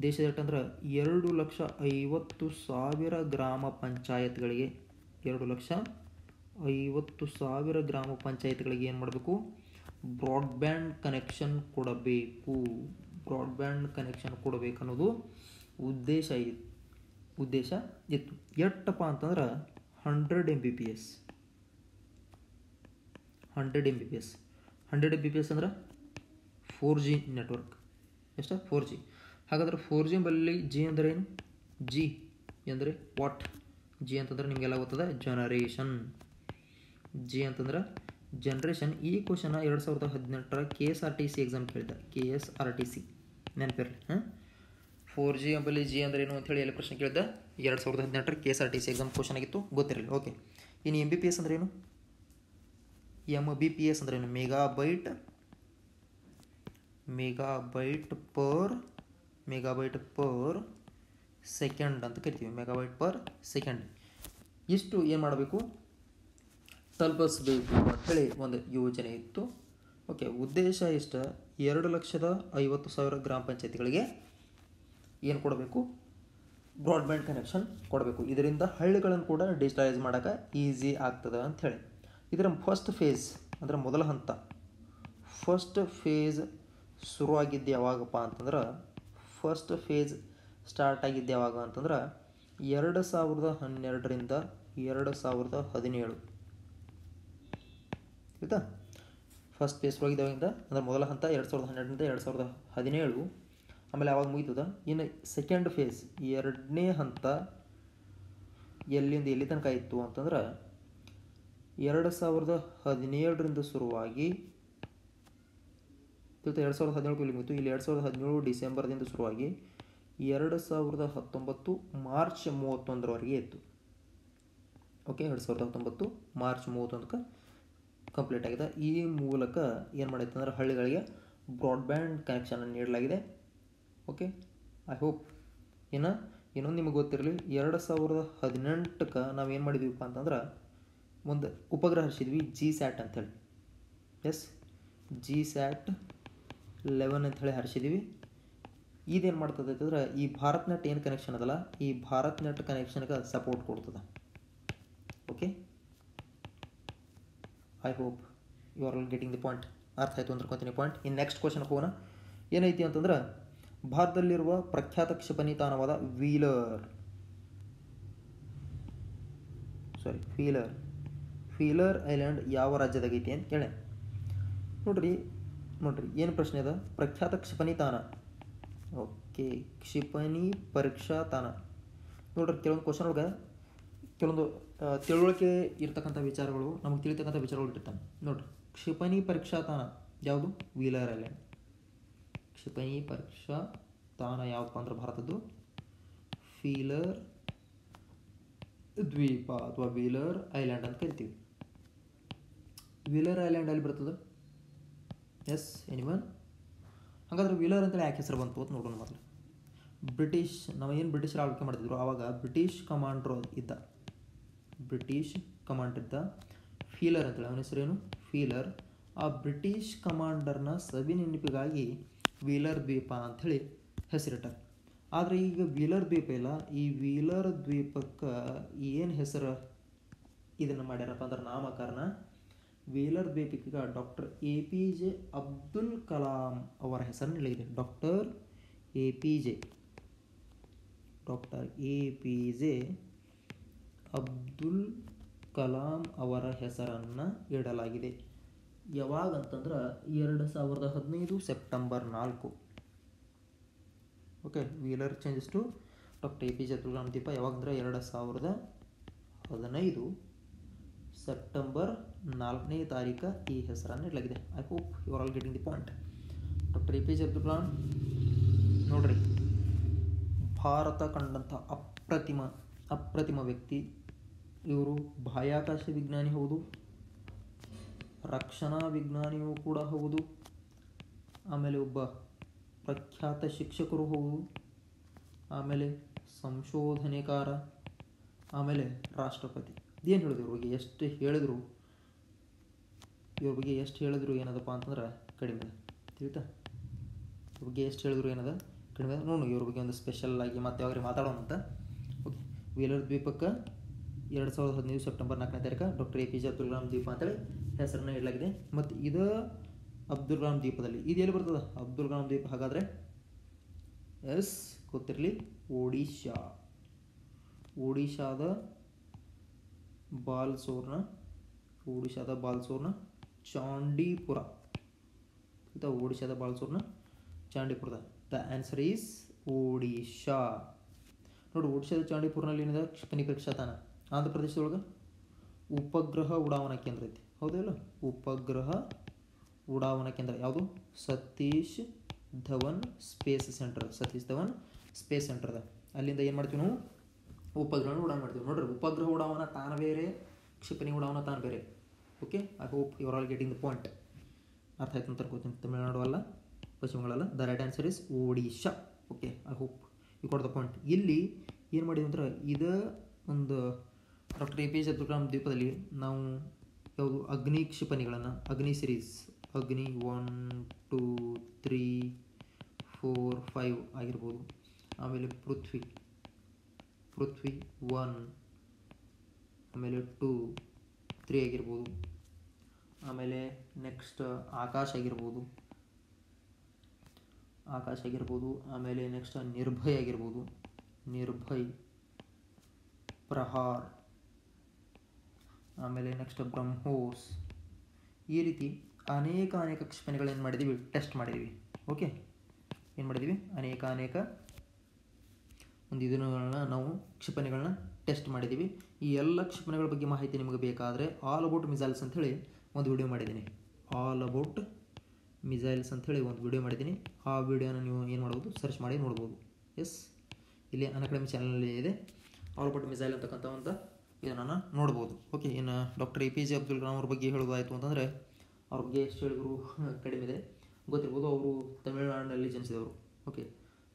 ದೇಶದ ಎಟ್ಟಂದ್ರೆ ಎರಡು ಲಕ್ಷ ಐವತ್ತು ಸಾವಿರ ಗ್ರಾಮ ಪಂಚಾಯತ್ಗಳಿಗೆ ಎರಡು ಲಕ್ಷ ಐವತ್ತು ಸಾವಿರ ಗ್ರಾಮ ಪಂಚಾಯತ್ಗಳಿಗೆ ಏನು ಮಾಡಬೇಕು, ಬ್ರಾಡ್ಬ್ಯಾಂಡ್ ಕನೆಕ್ಷನ್ ಕೊಡಬೇಕು. ಬ್ರಾಡ್ಬ್ಯಾಂಡ್ ಕನೆಕ್ಷನ್ ಕೊಡಬೇಕನ್ನೋದು ಉದ್ದೇಶ ಇತ್ತು ಉದ್ದೇಶ ಇತ್ತು ಎಷ್ಟಪ್ಪ ಅಂತಂದ್ರೆ hundred M B P S hundred M B P S hundred M B P S ಅಂದ್ರೆ ಫೋರ್ ಜಿ ನೆಟ್ವರ್ಕ್. ಎಷ್ಟ? Four G. ಹಾಗಾದ್ರೆ ಫೋರ್ ಜಿ ಬಲ್ಲಿ ಜಿ ಅಂದರೆ ಏನು? ಜಿ ಅಂದರೆ ವಾಟ್? ಜಿ ಅಂತಂದ್ರೆ ನಿಮಗೆಲ್ಲ ಗೊತ್ತದೆ ಜನರೇಷನ್. ಜಿ ಅಂತಂದ್ರೆ ಜನ್ರೇಷನ್. ಈ ಕ್ವಶನ ಎರಡು ಸಾವಿರದ ಹದಿನೆಂಟರ ಕೆ ಎಸ್ ಆರ್ ಟಿ ಸಿ exam ಕೇಳಿದೆ. ಕೆ ಎಸ್ ಆರ್ ಟಿ ಸಿ ನೆನಪಿರಲಿ. ಹಾಂ, ಫೋರ್ ಜಿ ಎಂಬಲ್ಲಿ ಜಿ ಅಂದರೆ ಏನು ಅಂಥೇಳಿ ಎಲ್ಲ ಪ್ರಶ್ನೆ ಕೇಳಿದೆ. ಎರಡು ಸಾವಿರದ ಹದಿನೆಂಟರ ಕೆ ಎಸ್ ಆರ್ ಟಿ ಸಿ exam question ಆಗಿತ್ತು, ಗೊತ್ತಿರಲಿ. ಓಕೆ, ಇನ್ನು ಎಮ್ ಬಿ ಪಿ ಎಸ್ ಅಂದರೆ ಏನು? ಎಮ್ ಬಿ ಪಿ ಎಸ್ ಅಂದರೆ ಏನು? Megabyte megabyte per megabyte per second ಅಂತ ಕರಿತೀವಿ. ಮೆಗಾ ಬೈಟ್ ಪರ್ ಸೆಕೆಂಡ್ ಇಷ್ಟು ಏನು ಮಾಡಬೇಕು, ತಲುಪಿಸಬೇಕು ಅಂತೇಳಿ ಒಂದು ಯೋಜನೆ ಇತ್ತು. ಓಕೆ, ಉದ್ದೇಶ ಇಷ್ಟ, ಎರಡು ಲಕ್ಷದ ಐವತ್ತು ಸಾವಿರ ಗ್ರಾಮ ಪಂಚಾಯತಿಗಳಿಗೆ ಏನು ಕೊಡಬೇಕು, ಬ್ರಾಡ್ಬ್ಯಾಂಡ್ ಕನೆಕ್ಷನ್ ಕೊಡಬೇಕು. ಇದರಿಂದ ಹಳ್ಳಿಗಳನ್ನು ಕೂಡ ಡಿಜಿಟಲೈಸ್ ಮಾಡೋಕ್ಕೆ ಈಸಿ ಆಗ್ತದೆ ಅಂಥೇಳಿ. ಇದರ ಫಸ್ಟ್ ಫೇಸ್ ಅಂದರೆ ಮೊದಲ ಹಂತ, ಫಸ್ಟ್ ಫೇಸ್ ಶುರುವಾಗಿದ್ದು ಯಾವಾಗಪ್ಪ ಅಂತಂದ್ರೆ ಫಸ್ಟ್ ಫೇಸ್ ಸ್ಟಾರ್ಟ್ ಆಗಿದ್ದು ಯಾವಾಗ ಅಂತಂದ್ರೆ ಎರಡು ಸಾವಿರದ ಹನ್ನೆರಡರಿಂದ ಎರಡು ಸಾವಿರದ ಹದಿನೇಳು. ಆಯಿತಾ? ಫಸ್ಟ್ ಫೇಸ್ ಒಳಗಿದ್ದಾಗಿಂದ ಅಂದರೆ ಮೊದಲ ಹಂತ ಎರಡು ಸಾವಿರದ ಹನ್ನೆರಡರಿಂದ ಎರಡು ಸಾವಿರದ ಹದಿನೇಳು ಆಮೇಲೆ ಯಾವಾಗ ಮುಗಿತದ. ಇನ್ನು ಸೆಕೆಂಡ್ ಫೇಸ್ ಎರಡನೇ ಹಂತ ಎಲ್ಲಿಂದ ಎಲ್ಲಿ ತನಕ ಇತ್ತು ಅಂತಂದ್ರೆ ಎರಡು ಸಾವಿರದ ಹದಿನೇಳರಿಂದ ಶುರುವಾಗಿ ಎರಡು ಸಾವಿರದ ಹದಿನೇಳು ಇಲ್ಲಿ ಮುಗಿತು. ಇಲ್ಲಿ ಎರಡು ಸಾವಿರದ ಹದಿನೇಳು ಡಿಸೆಂಬರ್ದಿಂದ ಶುರುವಾಗಿ ಎರಡು ಸಾವಿರದ ಹತ್ತೊಂಬತ್ತು ಮಾರ್ಚ್ ಮೂವತ್ತೊಂದರವರೆಗೆ ಇತ್ತು. ಓಕೆ, ಎರಡು ಸಾವಿರದ ಹತ್ತೊಂಬತ್ತು ಮಾರ್ಚ್ ಮೂವತ್ತೊಂದಕ್ಕೆ ಕಂಪ್ಲೀಟ್ ಆಗಿದೆ. ಈ ಮೂಲಕ ಏನು ಮಾಡೈತೆ ಅಂದರೆ ಹಳ್ಳಿಗಳಿಗೆ ಬ್ರಾಡ್ಬ್ಯಾಂಡ್ ಕನೆಕ್ಷನನ್ನು ನೀಡಲಾಗಿದೆ. Okay, I hope. ಇನ್ನು ಇನ್ನೊಂದು ನಿಮಗೆ ಗೊತ್ತಿರಲಿ, ಎರಡು ಸಾವಿರದ ಹದಿನೆಂಟಕ್ಕೆ ನಾವೇನು ಮಾಡಿದೀವಪ್ಪ ಅಂತಂದ್ರೆ ಒಂದು ಉಪಗ್ರಹ ಹರಿಸಿದ್ವಿ, ಜಿ ಸ್ಯಾಟ್ ಅಂಥೇಳಿ. ಎಸ್, ಜಿ ಸ್ಯಾಟ್ ಲೆವೆನ್ ಅಂಥೇಳಿ ಹರಿಸಿದ್ವಿ. ಇದೇನು ಮಾಡ್ತದೆ ಅಂತಂದ್ರೆ ಈ ಭಾರತ್ನೆಟ್ ಏನು ಕನೆಕ್ಷನ್ ಅದಲ್ಲ, ಈ ಭಾರತ್ನೆಟ್ ಕನೆಕ್ಷನ್ಗೆ ಸಪೋರ್ಟ್ ಕೊಡ್ತದೆ. Okay, I hope you are all getting the point. ಅರ್ಥ ಆಯಿತು ಅಂದ್ರಕೊತೀನಿ ಪಾಯಿಂಟ್. ಇನ್ನು ನೆಕ್ಸ್ಟ್ ಕ್ವಶನ್ಗೆ ಹೋಗೋಣ. ಏನೈತಿ ಅಂತಂದ್ರೆ ಭಾರತದಲ್ಲಿರುವ ಪ್ರಖ್ಯಾತ ಕ್ಷಿಪಣಿ ತಾಣವಾದ Wheeler sorry Wheeler Wheeler island ಯಾವ ರಾಜ್ಯದಾಗೈತಿ ಅಂತ ಕೇಳಿ ನೋಡ್ರಿ. ನೋಡ್ರಿ ಏನು ಪ್ರಶ್ನೆ ಅದ, ಪ್ರಖ್ಯಾತ ಕ್ಷಿಪಣಿ ತಾಣ. ಓಕೆ, ಕ್ಷಿಪಣಿ ಪರೀಕ್ಷಾ ತಾಣ. ನೋಡ್ರಿ, ಕೆಲವೊಂದು ಕ್ವಶನ್ ಒಳಗೆ ಕೆಲವೊಂದು ತಿಳುವಳಿಕೆ ಇರ್ತಕ್ಕಂಥ ವಿಚಾರಗಳು ನಮಗೆ ತಿಳಿತಕ್ಕಂಥ ವಿಚಾರಗಳು ಇರ್ತಾನೆ. ನೋಡ್ರಿ, ಕ್ಷಿಪಣಿ ಪರೀಕ್ಷಾ ತಾಣ ಯಾವುದು? Wheeler island. ಕ್ಷಿಪಣಿ ಪರೀಕ್ಷಾ ತಾಣ ಯಾವಪ್ಪ ಅಂದ್ರೆ ಭಾರತದ್ದು ವೀಲರ್ ದ್ವೀಪ ಅಥವಾ ವೀಲರ್ ಐಲ್ಯಾಂಡ್ ಅಂತ ಕರಿತೀವಿ. ವೀಲರ್ ಐಲ್ಯಾಂಡ್ ಅಲ್ಲಿ ಬರ್ತದೆ. Yes, anyone? ಹಾಗಾದ್ರೆ ವೀಲರ್ ಅಂತೇಳಿ ಯಾಕೆ ಹೆಸರು ಬಂತು ಅಂತ ನೋಡೋಣ. ಮೊದಲು ಬ್ರಿಟಿಷ್ ನಾವು ಏನು ಬ್ರಿಟಿಷರು ಆಳ್ವಿಕೆ ಮಾಡ್ತಿದ್ರು ಆವಾಗ ಬ್ರಿಟಿಷ್ ಕಮಾಂಡ್ರು ಇದ್ದ ಬ್ರಿಟಿಷ್ ಕಮಾಂಡರ್ ಇದ್ದ ಫೀಲರ್ ಅಂತೇಳಿ. ಅವನ ಹೆಸರೇನು? ಫೀಲರ್. ಆ ಬ್ರಿಟಿಷ್ ಕಮಾಂಡರ್ನ ಸವಿ ನೆನಪಿಗಾಗಿ ವೀಲರ್ ದ್ವೀಪ ಅಂಥೇಳಿ ಹೆಸರಿಟ್ಟ. ಆದರೆ ಈಗ ವೀಲರ್ ದ್ವೀಪ ಇಲ್ಲ, ಈ ವೀಲರ್ ದ್ವೀಪಕ್ಕೆ ಏನು ಹೆಸರು ಇದನ್ನು ಮಾಡ್ಯಾರಪ್ಪ ಅಂದ್ರೆ ನಾಮಕರಣ ವೀಲರ್ ದ್ವೀಪಕ್ಕೆ doctor ಎ ಪಿ ಜೆ ಅಬ್ದುಲ್ ಕಲಾಂ ಅವರ ಹೆಸರನ್ನು ಇಡಲಾಗಿದೆ. Doctor A P J doctor ಎ ಪಿ ಜೆ ಅಬ್ದುಲ್ ಕಲಾಂ ಅವರ ಹೆಸರನ್ನು ಇಡಲಾಗಿದೆ. ಯಾವಾಗ ಅಂತಂದ್ರೆ ಎರಡು ಸಾವಿರದ ಹದಿನೈದು ಸೆಪ್ಟೆಂಬರ್ ನಾಲ್ಕು. Okay, Wheeler changes to doctor ಎ ಪಿ ಜೆ ಅಬ್ದುಲ್ ಕಲಾಂ ದ್ವೀಪ. ಯಾವಾಗಂದ್ರೆ ಎರಡು ಸಾವಿರದ ಹದಿನೈದು ಸೆಪ್ಟೆಂಬರ್ ನಾಲ್ಕನೇ ತಾರೀಕು ಈ ಹೆಸರನ್ನು ಇಡಲಾಗಿದೆ. I hope you are all getting the point. Doctor ಎ ಪಿ ಜೆ ಅಬ್ದುಲ್ ಕಲಾಂ ನೋಡ್ರಿ, ಭಾರತ ಕಂಡಂಥ ಅಪ್ರತಿಮ ಅಪ್ರತಿಮ ವ್ಯಕ್ತಿ ಇವರು. ಬಾಹ್ಯಾಕಾಶ ವಿಜ್ಞಾನಿ ಹೌದು, ರಕ್ಷಣಾ ವಿಜ್ಞಾನಿಯೂ ಕೂಡ ಹೌದು, ಆಮೇಲೆ ಒಬ್ಬ ಪ್ರಖ್ಯಾತ ಶಿಕ್ಷಕರು ಹೌದು, ಆಮೇಲೆ ಸಂಶೋಧನೆಕಾರ, ಆಮೇಲೆ ರಾಷ್ಟ್ರಪತಿ. ಏನು ಹೇಳಿದ್ರು ಇವ್ರ ಬಗ್ಗೆ, ಎಷ್ಟು ಹೇಳಿದ್ರು ಇವ್ರ ಬಗ್ಗೆ ಎಷ್ಟು ಹೇಳಿದ್ರು ಏನದಪ್ಪ ಅಂತಂದ್ರೆ ಕಡಿಮೆ ತಿಳಿತಾ. ಇವ್ರ ಬಗ್ಗೆ ಎಷ್ಟು ಹೇಳಿದ್ರು ಏನದ ಕಡಿಮೆ. ನೋಡು ಇವ್ರ ಬಗ್ಗೆ ಒಂದು ಸ್ಪೆಷಲ್ ಆಗಿ ಮತ್ತೆ ಯಾವಾಗ ಮಾತಾಡೋಣ ಅಂತ. ಓಕೆ, ವೀಲರ್ ದ್ವೀಪಕ್ಕೆ ಎರಡು ಸಾವಿರದ ಹದಿನೈದು ಸೆಪ್ಟೆಂಬರ್ ನಾಲ್ಕನೇ ತಾರೀಕು doctor ಎ ಪಿ ಜೆ ಅಬ್ದುಲ್ ಕಲಾಂ ದ್ವೀಪ ಅಂತೇಳಿ ಹೆಸರನ್ನು ಇಡಲಾಗಿದೆ. ಮತ್ತು ಇದು ಅಬ್ದುಲ್ ಕಲಾಂ ದ್ವೀಪದಲ್ಲಿ ಇದು ಎಲ್ಲಿ ಬರ್ತದೆ? ಅಬ್ದುಲ್ ಕಲಾಂ ದ್ವೀಪ ಹಾಗಾದರೆ ಎಸ್ ಗೊತ್ತಿರಲಿ, ಒಡಿಶಾ. ಒಡಿಶಾದ ಬಾಲ್ಸೋರ್ನ ಒಡಿಶಾದ ಬಾಲ್ಸೋರ್ನ ಚಾಂಡೀಪುರ ಆಯಿತಾ, ಒಡಿಶಾದ ಬಾಲ್ಸೋರ್ನ ಚಾಂಡೀಪುರದ. The answer is Odisha. ನೋಡಿ, ಒಡಿಶಾದ ಚಾಂಡೀಪುರ್ನಲ್ಲಿ ಏನಿದೆ ಕ್ಷಿಪಣಿ ಪರೀಕ್ಷಾತಾನ. ಆಂಧ್ರ ಪ್ರದೇಶದೊಳಗೆ ಉಪಗ್ರಹ ಉಡಾವಣಾ ಕೇಂದ್ರ ಐತಿ, ಹೌದಲ್ಲ? ಉಪಗ್ರಹ ಉಡಾವಣಾ ಕೇಂದ್ರ ಯಾವುದು? ಸತೀಶ್ ಧವನ್ ಸ್ಪೇಸ್ ಸೆಂಟರ್. ಸತೀಶ್ ಧವನ್ ಸ್ಪೇಸ್ ಸೆಂಟರ್ ಅದ. ಅಲ್ಲಿಂದ ಏನು ಮಾಡ್ತೀವಿ ನಾವು? ಉಪಗ್ರಹ ಉಡಾವಣೆ ಮಾಡ್ತೀವಿ. ನೋಡ್ರಿ, ಉಪಗ್ರಹ ಉಡಾವಣಾ ತಾನು ಬೇರೆ, ಕ್ಷಿಪಣಿ ಉಡಾವಣಾ ತಾನು ಬೇರೆ. Okay, I hope you're all getting the point. ಅರ್ಥ ಆಯ್ತು ಅಂತ ಅನ್ಕೋತೀನಿ. ತಮಿಳ್ನಾಡು ಅಲ್ಲ, ಪಶ್ಚಿಮ ಬಂಗಾಳಲ್ಲ. The right answer is Odisha. Okay, I hope you got the point. ಇಲ್ಲಿ ಏನು ಮಾಡಿದ್ವಿ ಅಂದ್ರೆ, ಇದು ಒಂದು doctor ಎ ಪಿ ಜೆ ಅಬ್ದುಲ್ ಕಲಾಂ ದ್ವೀಪದಲ್ಲಿ ನಾವು ಯಾವುದು ಅಗ್ನಿ ಕ್ಷಿಪಣಿಗಳನ್ನು, Agni series, Agni one two three four five ಆಗಿರ್ಬೋದು, ಆಮೇಲೆ ಪೃಥ್ವಿ ಪೃಥ್ವಿ ಒನ್, ಆಮೇಲೆ ಟೂ ತ್ರೀ ಆಗಿರ್ಬೋದು, ಆಮೇಲೆ ನೆಕ್ಸ್ಟ್ ಆಕಾಶ್ ಆಗಿರ್ಬೋದು ಆಕಾಶ್ ಆಗಿರ್ಬೋದು ಆಮೇಲೆ ನೆಕ್ಸ್ಟ್ ನಿರ್ಭಯ್ ಆಗಿರ್ಬೋದು, ನಿರ್ಭಯ್, ಪ್ರಹಾರ್, ಆಮೇಲೆ ನೆಕ್ಸ್ಟ್ ಬ್ರಹ್ಮೋಸ್. ಈ ರೀತಿ ಅನೇಕ ಅನೇಕ ಕ್ಷಿಪಣಿಗಳೇನು ಮಾಡಿದ್ದೀವಿ, ಟೆಸ್ಟ್ ಮಾಡಿದ್ದೀವಿ. ಓಕೆ, ಏನು ಮಾಡಿದ್ದೀವಿ? ಅನೇಕ ಅನೇಕ ಒಂದು ಇದನ್ನುಗಳನ್ನ ನಾವು ಕ್ಷಿಪಣಿಗಳನ್ನ ಟೆಸ್ಟ್ ಮಾಡಿದ್ದೀವಿ. ಈ ಎಲ್ಲ ಕ್ಷಿಪಣಿಗಳ ಬಗ್ಗೆ ಮಾಹಿತಿ ನಿಮಗೆ ಬೇಕಾದರೆ ಆಲ್ ಅಬೌಟ್ ಮಿಸೈಲ್ಸ್ ಅಂಥೇಳಿ ಒಂದು ವಿಡಿಯೋ ಮಾಡಿದ್ದೀನಿ. ಆಲ್ ಅಬೌಟ್ ಮಿಸೈಲ್ಸ್ ಅಂಥೇಳಿ ಒಂದು ವಿಡಿಯೋ ಮಾಡಿದ್ದೀನಿ. ಆ ವಿಡಿಯೋನ ನೀವು ಏನು ಮಾಡ್ಬೋದು, ಸರ್ಚ್ ಮಾಡಿ ನೋಡ್ಬೋದು. ಎಸ್, ಇಲ್ಲಿ ಅನ್ಅಕಾಡೆಮಿ ಚಾನಲಲ್ಲಿ ಇದೆ. ಆಲ್ ಅಬೌಟ್ ಮಿಸೈಲ್ ಅಂತಕ್ಕಂಥ ಒಂದು ಇದನ್ನು ನೋಡ್ಬೋದು. ಓಕೆ, ಇನ್ನು doctor ಎ ಪಿ ಜೆ ಅಬ್ದುಲ್ ಕಲಾಂ ಅವ್ರ ಬಗ್ಗೆ ಹೇಳೋದಾಯಿತು ಅಂತಂದರೆ, ಅವ್ರ ಬಗ್ಗೆ ಎಷ್ಟು ಹೇಳಿದ್ರು ಕಡಿಮೆ ಇದೆ. ಗೊತ್ತಿರ್ಬೋದು, ಅವರು ತಮಿಳುನಾಡಿನಲ್ಲಿ ಜನಿಸಿದವರು. ಓಕೆ,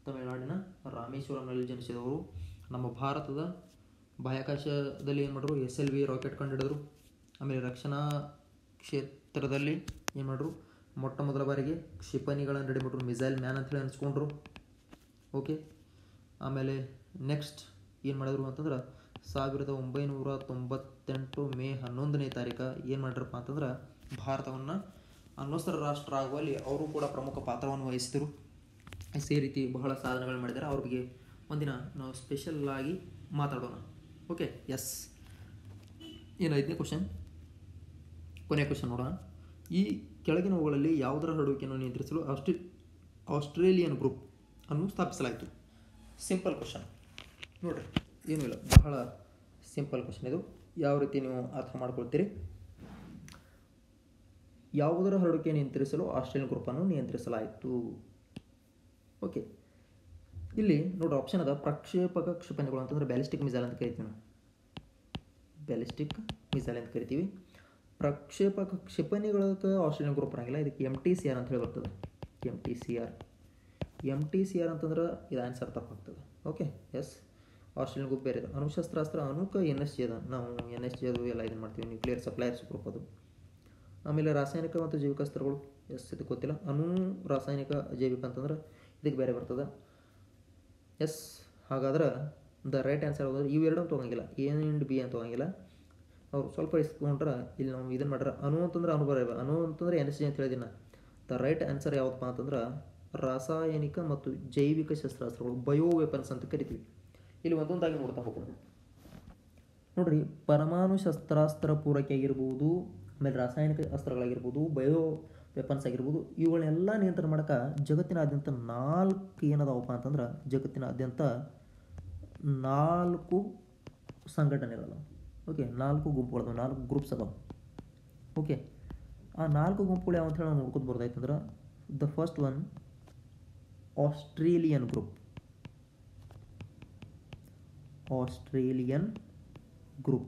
ತಮಿಳುನಾಡಿನ ರಾಮೇಶ್ವರಂನಲ್ಲಿ ಜನಿಸಿದವರು. ನಮ್ಮ ಭಾರತದ ಬಾಹ್ಯಾಕಾಶದಲ್ಲಿ ಏನು ಮಾಡಿದ್ರು? ಎಸ್ ಎಲ್ ವಿ ರಾಕೆಟ್ ಕಂಡುಹಿಡಿದ್ರು. ಆಮೇಲೆ ರಕ್ಷಣಾ ಕ್ಷೇತ್ರದಲ್ಲಿ ಏನು ಮಾಡಿದ್ರು? ಮೊಟ್ಟ ಮೊದಲ ಬಾರಿಗೆ ಕ್ಷಿಪಣಿಗಳನ್ನು ರೆಡಿ ಮಾಡಿದ್ರು. ಮಿಸೈಲ್ ಮ್ಯಾನ್ ಅಂತೇಳಿ ಅನಿಸ್ಕೊಂಡ್ರು. ಓಕೆ, ಆಮೇಲೆ ನೆಕ್ಸ್ಟ್ ಏನು ಮಾಡಿದ್ರು ಅಂತಂದ್ರೆ, ಸಾವಿರದ ಒಂಬೈನೂರ ತೊಂಬತ್ತೆಂಟು ಮೇ ಹನ್ನೊಂದನೇ ತಾರೀಕು ಏನು ಮಾಡಿದ್ರಪ್ಪ ಅಂತಂದ್ರೆ, ಭಾರತವನ್ನು ಅಣ್ವಸ್ತ್ರ ರಾಷ್ಟ್ರ ಆಗುವಲ್ಲಿ ಅವರು ಕೂಡ ಪ್ರಮುಖ ಪಾತ್ರವನ್ನು ವಹಿಸಿದರು. ಈ ರೀತಿ ಬಹಳ ಸಾಧನೆಗಳು ಮಾಡಿದ್ದಾರೆ. ಅವ್ರ ಬಗ್ಗೆ ಒಂದಿನ ನಾವು ಸ್ಪೆಷಲ್ಲಾಗಿ ಮಾತಾಡೋಣ. Okay, yes. ಏನು ಐದನೇ ಕ್ವಶನ್, ಕೊನೆಯ ಕ್ವಶನ್ ನೋಡೋಣ. ಈ ಕೆಳಗಿನವುಗಳಲ್ಲಿ ಯಾವುದರ ಹರಡುವಿಕೆಯನ್ನು ನಿಯಂತ್ರಿಸಲು ಆಸ್ಟ್ರೇ ಆಸ್ಟ್ರೇಲಿಯನ್ ಗ್ರೂಪ್ ಅನ್ನು ಸ್ಥಾಪಿಸಲಾಯಿತು? ಸಿಂಪಲ್ ಕ್ವಶನ್ ನೋಡಿರಿ, ಏನೂ ಇಲ್ಲ, ಬಹಳ ಸಿಂಪಲ್ ಕ್ವಶನ್ ಇದು. ಯಾವ ರೀತಿ ನೀವು ಅರ್ಥ ಮಾಡ್ಕೊಳ್ತೀರಿ? ಯಾವುದರ ಹರಡುವಿಕೆ ನಿಯಂತ್ರಿಸಲು ಆಸ್ಟ್ರೇಲಿಯನ್ ಗ್ರೂಪನ್ನು ನಿಯಂತ್ರಿಸಲಾಯಿತು? ಓಕೆ, ಇಲ್ಲಿ ನೋಡ್ರಿ ಆಪ್ಷನ್ ಅದ ಪ್ರಕ್ಷೇಪಕ ಕ್ಷಿಪಣಿಗಳು ಅಂತಂದರೆ ಬ್ಯಾಲಿಸ್ಟಿಕ್ ಮಿಸೈಲ್ ಅಂತ ಕರಿತೀವಿ ನಾವು. ಬ್ಯಾಲಿಸ್ಟಿಕ್ ಮಿಸೈಲ್ ಅಂತ ಕರಿತೀವಿ. ಪ್ರಕ್ಷೇಪಕ ಕ್ಷಿಪಣಿಗಳಕ್ಕೆ ಆಸ್ಟ್ರೇಲಿಯನ್ ಗ್ರೂಪ್ ಆಗಿಲ್ಲ, ಇದಕ್ಕೆ ಎಮ್ ಟಿ ಸಿ ಆರ್ ಅಂತ ಹೇಳಿ ಬರ್ತದೆ. ಎಮ್ ಟಿ ಸಿ ಆರ್ ಎಮ್ ಟಿ ಸಿ ಆರ್ ಅಂತಂದ್ರೆ ಇದು ಆನ್ಸರ್ ತಪ್ಪಾಗ್ತದೆ. ಓಕೆ, ಎಸ್, ಆಸ್ಟ್ರೇಲಿಯನ್ ಗ್ರೂಪ್ ಬೇರೆ ಇದೆ. ಅಣುಶಸ್ತ್ರಾಸ್ತ್ರ ಅಣುಕ ಎನ್ ಎಸ್ ಜಿ ಅದ. ನಾವು ಎನ್ ಎಸ್ ಜಿ ಅದು ಎಲ್ಲ ಇದನ್ನು ಮಾಡ್ತೀವಿ, ನ್ಯೂಕ್ಲಿಯರ್ ಸಪ್ಲೈಯರ್ಸ್ ಗ್ರೂಪ್ ಅದು. ಆಮೇಲೆ ರಾಸಾಯನಿಕ ಮತ್ತು ಜೈವಿಕ ಅಸ್ತ್ರಗಳು, ಎಸ್ ಇದಕ್ಕೆ ಗೊತ್ತಿಲ್ಲ. ಅಣು ರಾಸಾಯನಿಕ ಜೈವಿಕ ಅಂತಂದ್ರೆ ಇದಕ್ಕೆ ಬೇರೆ ಬರ್ತದೆ. ಎಸ್, ಹಾಗಾದ್ರೆ ದ ರೈಟ್ ಆನ್ಸರ್ ಹೋಗೋದ್ರೆ ಇವೆರಡೂ ತೊಗೊಂಗಿಲ್ಲ, ಎ ಆ್ಯಂಡ್ ಬಿ ಅಂತ ತೊಗೊಂಗಿಲ್ಲ. ಅವ್ರು ಸ್ವಲ್ಪ ಇಸ್ಕೊಂಡ್ರೆ ಇಲ್ಲಿ ನಾವು ಇದನ್ನು ಮಾಡ್ರೆ ಅನು ಅಂತಂದ್ರೆ ಅನು ಬರ ಅನು ಅಂತಂದರೆ ಎನ್ ಎಸ್ ಜಿ ಅಂತ ಹೇಳಿದಿನ. ದ ರೈಟ್ ಆನ್ಸರ್ ಯಾವತ್ತಪ್ಪ ಅಂತಂದ್ರೆ ರಾಸಾಯನಿಕ ಮತ್ತು ಜೈವಿಕ ಶಸ್ತ್ರಾಸ್ತ್ರಗಳು, ಬಯೋ ವೆಪನ್ಸ್ ಅಂತ ಕರಿತೀವಿ. ಇಲ್ಲಿ ಒಂದೊಂದಾಗಿ ನೋಡ್ತಾ ಹೋಗೋಣ ನೋಡಿರಿ. ಪರಮಾಣು ಶಸ್ತ್ರಾಸ್ತ್ರ ಪೂರೈಕೆ ಆಗಿರ್ಬೋದು, ಆಮೇಲೆ ರಾಸಾಯನಿಕ ಅಸ್ತ್ರಗಳಾಗಿರ್ಬೋದು, ಬಯೋ ವೆಪನ್ಸ್ ಆಗಿರ್ಬೋದು, ಇವುಗಳನ್ನೆಲ್ಲ ನಿಯಂತ್ರಣ ಮಾಡೋಕೆ ಜಗತ್ತಿನಾದ್ಯಂತ ನಾಲ್ಕು ಏನದಾವಪ್ಪ ಅಂತಂದ್ರೆ ಜಗತ್ತಿನಾದ್ಯಂತ ನಾಲ್ಕು ಸಂಘಟನೆಗಳದಾವೆ. ಓಕೆ, ನಾಲ್ಕು ಗುಂಪುಗಳದಾವೆ, ನಾಲ್ಕು ಗ್ರೂಪ್ಸ್ ಅದಾವೆ. ಓಕೆ, ಆ ನಾಲ್ಕು ಗುಂಪುಗಳು ಯಾವಂತ ಹೇಳಿ ನಾವು ನೋಡ್ಕೊತ ಬರೋದಾಯ್ತಂದ್ರೆ the first one, Australian Group. Australian Group.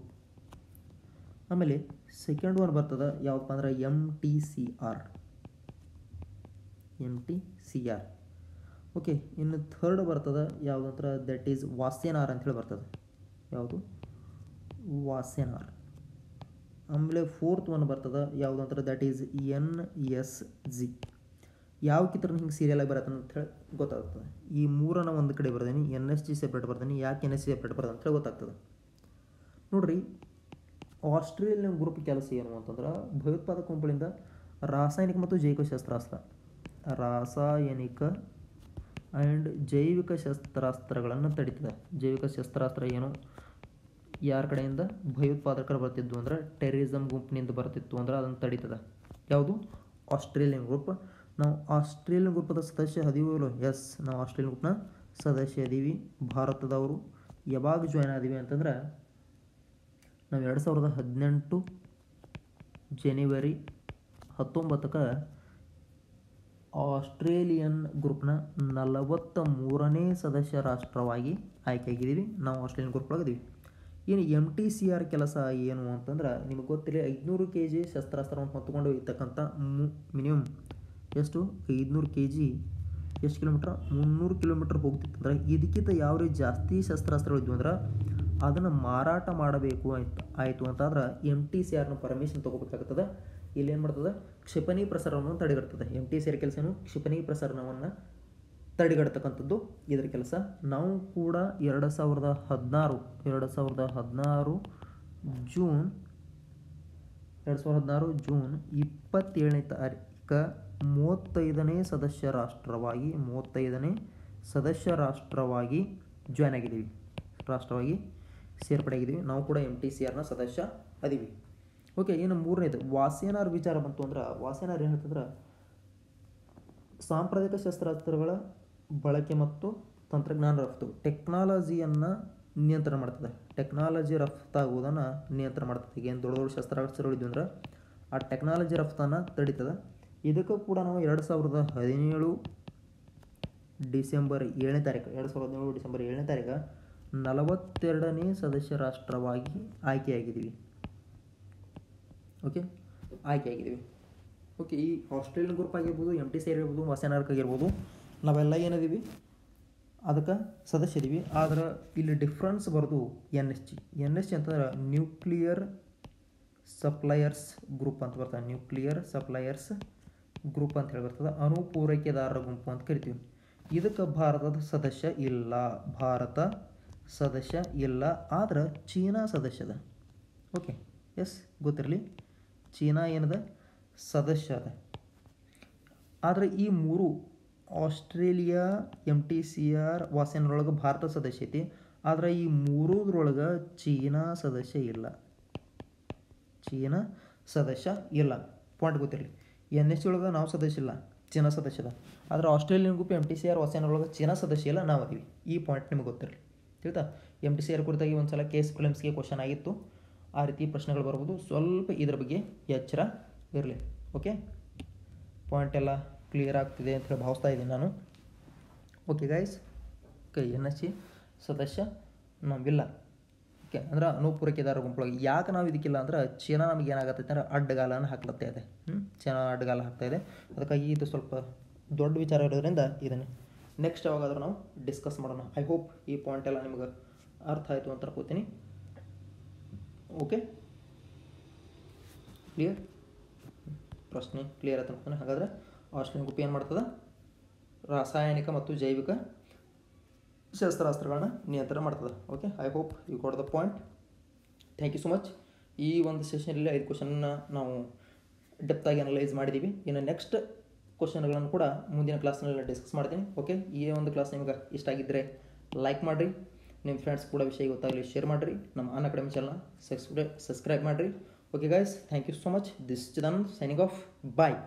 आमेले सेकेंड वन बर्तद यावदप्प अंद्रे M T C R. M T C R. Okay इन्नु थर्ड बर्तद यावदु अंद्रे that is वासेनार अंत हेळि बर्तद यावदु वासेनार. आमेले फोर्थ वन बर्तद यावदु अंद्रे that is N S G. ಯಾವ ಕಿತ್ರನ ಹಿಂಗೆ ಸೀರಿಯಲ್ ಆಗಿ ಬರುತ್ತೆ ಅಂತ ಹೇಳಿ ಗೊತ್ತಾಗ್ತದೆ. ಈ ಮೂರನ್ನ ಒಂದು ಕಡೆ ಬರ್ದೇನಿ, ಎನ್ ಎಸ್ ಜಿ ಸೆಪ್ರೇಟ್ ಬರ್ದೇನಿ, ಯಾಕೆ ಎನ್ ಎಸ್ ಜಿ ಸೆಪ್ರೇಟ್ ಬರ್ತದೆ ಅಂತ ಹೇಳಿ ಗೊತ್ತಾಗ್ತದೆ ನೋಡ್ರಿ. ಆಸ್ಟ್ರೇಲಿಯನ್ ಗ್ರೂಪ್ ಕೆಲಸ ಏನು ಅಂತಂದ್ರೆ ಭಯೋತ್ಪಾದಕ ಗುಂಪುಗಳಿಂದ ರಾಸಾಯನಿಕ ಮತ್ತು ಜೈವಿಕ ಶಸ್ತ್ರಾಸ್ತ್ರ ರಾಸಾಯನಿಕ ಆ್ಯಂಡ್ ಜೈವಿಕ ಶಸ್ತ್ರಾಸ್ತ್ರಗಳನ್ನು ತಡೀತದೆ. ಜೈವಿಕ ಶಸ್ತ್ರಾಸ್ತ್ರ ಏನು, ಯಾರ ಕಡೆಯಿಂದ ಭಯೋತ್ಪಾದಕರು ಬರ್ತಿದ್ದು ಅಂದ್ರೆ ಟೆರರಿಸಮ್ ಗುಂಪಿನಿಂದ ಬರ್ತಿತ್ತು ಅಂದ್ರೆ ಅದನ್ನು ತಡೀತದೆ. ಯಾವುದು ಆಸ್ಟ್ರೇಲಿಯನ್ ಗ್ರೂಪ್. ನಾವು ಆಸ್ಟ್ರೇಲಿಯನ್ ಗ್ರೂಪದ ಸದಸ್ಯ ಅದೀವಲ್ಲ? ಎಸ್, ನಾವು ಆಸ್ಟ್ರೇಲಿಯನ್ ಗ್ರೂಪ್ನ ಸದಸ್ಯ ಅದೀವಿ. ಭಾರತದವರು ಯಾವಾಗ ಜಾಯ್ನ್ ಆದೀವಿ ಅಂತಂದ್ರೆ ನಾವು ಎರಡು ಸಾವಿರದ ಹದಿನೆಂಟು ಜನವರಿ ಹತ್ತೊಂಬತ್ತಕ್ಕೆ ಆಸ್ಟ್ರೇಲಿಯನ್ ಗ್ರೂಪ್ನ ನಲವತ್ತ ಮೂರನೇ ಸದಸ್ಯ ರಾಷ್ಟ್ರವಾಗಿ ಆಯ್ಕೆಯಾಗಿದ್ದೀವಿ. ನಾವು ಆಸ್ಟ್ರೇಲಿಯನ್ ಗ್ರೂಪ್ ಒಳಗಿದ್ದೀವಿ. ಏನು ಎಮ್ ಟಿ ಸಿ ಆರ್ ಕೆಲಸ ಏನು ಅಂತಂದ್ರೆ ನಿಮಗೆ ಗೊತ್ತಿಲ್ಲ, ಐದುನೂರು ಕೆ ಜಿ ಶಸ್ತ್ರಾಸ್ತ್ರವನ್ನು ಹೊತ್ತುಕೊಂಡು ಹೋಗ್ತಕ್ಕಂಥ ಮಿನಿಮಮ್ ಎಷ್ಟು ಐದುನೂರು ಕೆ ಜಿ ಎಷ್ಟು ಕಿಲೋಮೀಟ್ರ್ ಮುನ್ನೂರು ಕಿಲೋಮೀಟ್ರ್ ಹೋಗ್ತಿತ್ತು ಅಂದ್ರೆ ಇದಕ್ಕಿಂತ ಯಾವ ರೀತಿ ಜಾಸ್ತಿ ಶಸ್ತ್ರಾಸ್ತ್ರಗಳು ಇದ್ವು ಅಂದ್ರೆ ಅದನ್ನು ಮಾರಾಟ ಮಾಡಬೇಕು ಆಯ್ತು ಆಯಿತು ಅಂತಂದ್ರೆ ಎಮ್ ಟಿ ಸಿ ಆರ್ನ ಪರ್ಮಿಷನ್ ತೊಗೋಬೇಕಾಗ್ತದೆ. ಇಲ್ಲಿ ಏನು ಮಾಡ್ತದೆ, ಕ್ಷಿಪಣಿ ಪ್ರಸರಣವನ್ನು ತಡೆಗಡ್ತದೆ. ಎಮ್ ಟಿ ಸಿ ಆರ್ ಕೆಲಸ ಏನು, ಕ್ಷಿಪಣಿ ಪ್ರಸರಣವನ್ನು ತಡೆಗಡ್ತಕ್ಕಂಥದ್ದು ಇದರ ಕೆಲಸ. ನಾವು ಕೂಡ ಎರಡು ಸಾವಿರದ ಹದಿನಾರು ಎರಡು ಸಾವಿರದ ಹದಿನಾರು ಜೂನ್ ಎರಡು ಸಾವಿರದ ಹದಿನಾರು ಜೂನ್ ಇಪ್ಪತ್ತೇಳನೇ ತಾರೀಕು ಮೂವತ್ತೈದನೇ ಸದಸ್ಯ ರಾಷ್ಟ್ರವಾಗಿ ಮೂವತ್ತೈದನೇ ಸದಸ್ಯ ರಾಷ್ಟ್ರವಾಗಿ ಜಾಯ್ನ್ ಆಗಿದ್ದೀವಿ, ರಾಷ್ಟ್ರವಾಗಿ ಸೇರ್ಪಡೆಯಾಗಿದ್ದೀವಿ. ನಾವು ಕೂಡ ಎಮ್ ಟಿ ಸಿ ಆರ್ನ ಸದಸ್ಯ ಅದೀವಿ. ಓಕೆ, ಏನು ಮೂರನೇದು ವಾಸೆನಾರ್ ವಿಚಾರ ಬಂತು ಅಂದ್ರೆ ವಾಸೆನಾರ್ ಏನು ಹೇಳ್ತಂದ್ರೆ ಸಾಂಪ್ರದಾಯಿಕ ಶಸ್ತ್ರಾಸ್ತ್ರಗಳ ಬಳಕೆ ಮತ್ತು ತಂತ್ರಜ್ಞಾನ ರಫ್ತು, ಟೆಕ್ನಾಲಜಿಯನ್ನು ನಿಯಂತ್ರಣ ಮಾಡ್ತದೆ. ಟೆಕ್ನಾಲಜಿ ರಫ್ತಾಗುವುದನ್ನು ನಿಯಂತ್ರಣ ಮಾಡ್ತದೆ. ಏನು ದೊಡ್ಡ ದೊಡ್ಡ ಶಸ್ತ್ರಾಸ್ತ್ರಗಳಿದ್ವು ಅಂದ್ರೆ ಆ ಟೆಕ್ನಾಲಜಿ ರಫ್ತನ್ನು ತಡೀತದೆ. ಇದಕ್ಕೂ ಕೂಡ ನಾವು ಎರಡು ಸಾವಿರದ ಹದಿನೇಳು ಡಿಸೆಂಬರ್ ಏಳನೇ ತಾರೀಕು ಎರಡು ಸಾವಿರದ ಹದಿನೇಳು ಡಿಸೆಂಬರ್ ಏಳನೇ ತಾರೀಕು ನಲವತ್ತೆರಡನೇ ಸದಸ್ಯ ರಾಷ್ಟ್ರವಾಗಿ ಆಯ್ಕೆಯಾಗಿದ್ದೀವಿ. ಓಕೆ, ಆಯ್ಕೆಯಾಗಿದ್ದೀವಿ. ಓಕೆ, ಈ ಆಸ್ಟ್ರೇಲಿಯನ್ ಗ್ರೂಪ್ ಆಗಿರ್ಬೋದು, ಎಮ್ ಟಿ ಸಿ ಆಗಿರ್ಬೋದು, ವಸೆನಾರ್ಕ್ ಆಗಿರ್ಬೋದು, ನಾವೆಲ್ಲ ಏನಿದ್ದೀವಿ ಅದಕ್ಕೆ ಸದಸ್ಯ ಇದೀವಿ. ಆದರೆ ಇಲ್ಲಿ ಡಿಫ್ರೆನ್ಸ್ ಬರೋದು ಎನ್ ಎಸ್ ಜಿ. ಎನ್ ಎಸ್ ಜಿ ಅಂತಂದ್ರೆ ನ್ಯೂಕ್ಲಿಯರ್ ಸಪ್ಲಯರ್ಸ್ ಗ್ರೂಪ್ ಅಂತ ಬರ್ತದೆ. ನ್ಯೂಕ್ಲಿಯರ್ ಸಪ್ಲಯರ್ಸ್ ಗ್ರೂಪ್ ಅಂತ ಹೇಳಿ ಬರ್ತದೆ. ಅಣು ಪೂರೈಕೆದಾರರ ಗುಂಪು ಅಂತ ಕರಿತೀವಿ. ಇದಕ್ಕೆ ಭಾರತದ ಸದಸ್ಯ ಇಲ್ಲ, ಭಾರತ ಸದಸ್ಯ ಇಲ್ಲ. ಆದ್ರೆ ಚೀನಾ ಸದಸ್ಯದ. ಓಕೆ, ಎಸ್ ಗೊತ್ತಿರಲಿ, ಚೀನಾ ಏನದ ಸದಸ್ಯ ಅದ. ಆದರೆ ಈ ಮೂರು Australia, ಎಮ್ ಟಿ ಸಿ ಆರ್, ವಾಸೆನಾರೊಳಗೆ ಭಾರತ ಸದಸ್ಯ ಐತಿ. ಆದರೆ ಈ ಮೂರದ್ರೊಳಗೆ ಚೀನಾ ಸದಸ್ಯ ಇಲ್ಲ, ಚೀನಾ ಸದಸ್ಯ ಇಲ್ಲ. ಪಾಯಿಂಟ್ ಗೊತ್ತಿರಲಿ. ಎನ್ ಎಸ್ ಸಿ ಒಳಗೆ ನಾವು ಸದಸ್ಯ ಇಲ್ಲ, ಚೀನಾ ಸದಸ್ಯದ. ಆದರೆ Australian group, ಎಮ್ ಟಿ ಸಿ ಆರ್, Wassenaar ಒಳಗೆ ಚೀನಾ ಸದಸ್ಯ ಇಲ್ಲ, ನಾವು ಅದೀವಿ. ಈ ಪಾಯಿಂಟ್ ನಿಮಗೆ ಗೊತ್ತಿರಲಿ, ತಿಳಿತಾ? ಎಮ್ ಟಿ ಸಿ ಆರ್ ಕುರಿತಾಗಿ ಒಂದು ಸಲ ಕೆ ಎಸ್ ಪ್ರಿಲಿಮ್ಸ್ಗೆ ಕ್ವಶನ್ ಆಗಿತ್ತು. ಆ ರೀತಿ ಪ್ರಶ್ನೆಗಳು ಬರ್ಬೋದು. ಸ್ವಲ್ಪ ಇದ್ರ ಬಗ್ಗೆ ಎಚ್ಚರ ಇರಲಿ. ಓಕೆ, ಪಾಯಿಂಟ್ ಎಲ್ಲ ಕ್ಲಿಯರ್ ಆಗ್ತಿದೆ ಅಂತ ಹೇಳಿ ಭಾವಿಸ್ತಾ ಇದ್ದೀನಿ ನಾನು. Okay guys, okay, N S C ಸದಸ್ಯ ನಾವಿಲ್ಲ. ಓಕೆ, ಅಂದ್ರೆ ಅಣು ಪೂರೈಕೆದಾರ ಗುಂಪೊಳಗೆ ಯಾಕೆ ನಾವು ಇದಕ್ಕಿಲ್ಲ ಅಂದ್ರೆ ಚೀನಾ ನಮ್ಗೆ ಏನಾಗತ್ತೈತೆ ಅಂದರೆ ಅಡ್ಡಗಾಲನ್ನು ಹಾಕ್ಲತ್ತಾ ಇದೆ. ಹ್ಞೂ, ಚೀನಾ ಅಡ್ಡಗಾಲ ಹಾಕ್ತಾಯಿದೆ. ಅದಕ್ಕಾಗಿ ಇದು ಸ್ವಲ್ಪ ದೊಡ್ಡ ವಿಚಾರ ಇರೋದ್ರಿಂದ ಇದನ್ನೇ ನೆಕ್ಸ್ಟ್ ಯಾವಾಗಾದರೂ ನಾವು ಡಿಸ್ಕಸ್ ಮಾಡೋಣ. ಐ ಹೋಪ್ ಈ ಪಾಯಿಂಟ್ ಎಲ್ಲ ನಿಮ್ಗೆ ಅರ್ಥ ಆಯಿತು ಅಂತ ಅನ್ಕೋತೀನಿ. Okay, clear? ಪ್ರಶ್ನೆ ಕ್ಲಿಯರ್ ಆಯ್ತು ಅನ್ಕೋತೀನಿ. ಹಾಗಾದರೆ ಆಸ್ಟ್ರೇಲಿಯನ್ ಗ್ರೂಪ್ ಏನು ಮಾಡ್ತದೆ, ರಾಸಾಯನಿಕ ಮತ್ತು ಜೈವಿಕ ಶಸ್ತ್ರಾಸ್ತ್ರಗಳನ್ನು ನಿಯಂತ್ರಣ ಮಾಡ್ತದೆ. Okay, I hope you got the point. Thank you so much. ಈ ಒಂದು ಸೆಷನಲ್ಲಿ ಐದು ಕ್ವಶನ್ನ ನಾವು ಡೆಪ್ತಾಗಿ ಅನಲೈಸ್ ಮಾಡಿದ್ದೀವಿ. ಇನ್ನು ನೆಕ್ಸ್ಟ್ ಕ್ವಶನ್ಗಳನ್ನು ಕೂಡ ಮುಂದಿನ ಕ್ಲಾಸ್ನಲ್ಲಿ ಡಿಸ್ಕಸ್ ಮಾಡ್ತೀನಿ. ಓಕೆ, ಈ ಒಂದು ಕ್ಲಾಸ್ ನಿಮ್ಗೆ ಇಷ್ಟ ಆಗಿದ್ದರೆ ಲೈಕ್ ಮಾಡಿರಿ, ನಿಮ್ಮ ಫ್ರೆಂಡ್ಸ್ ಕೂಡ ವಿಷಯ ಗೊತ್ತಾಗಲಿ ಶೇರ್ ಮಾಡಿರಿ, ನಮ್ಮ UnAcademy ಚಾನಲ್ನ ಸಬ್ಸ್ಕ್ರೈ ಸಬ್ಸ್ಕ್ರೈಬ್ ಮಾಡಿರಿ. Okay guys, thank you so much. This Chidanand signing off. Bye.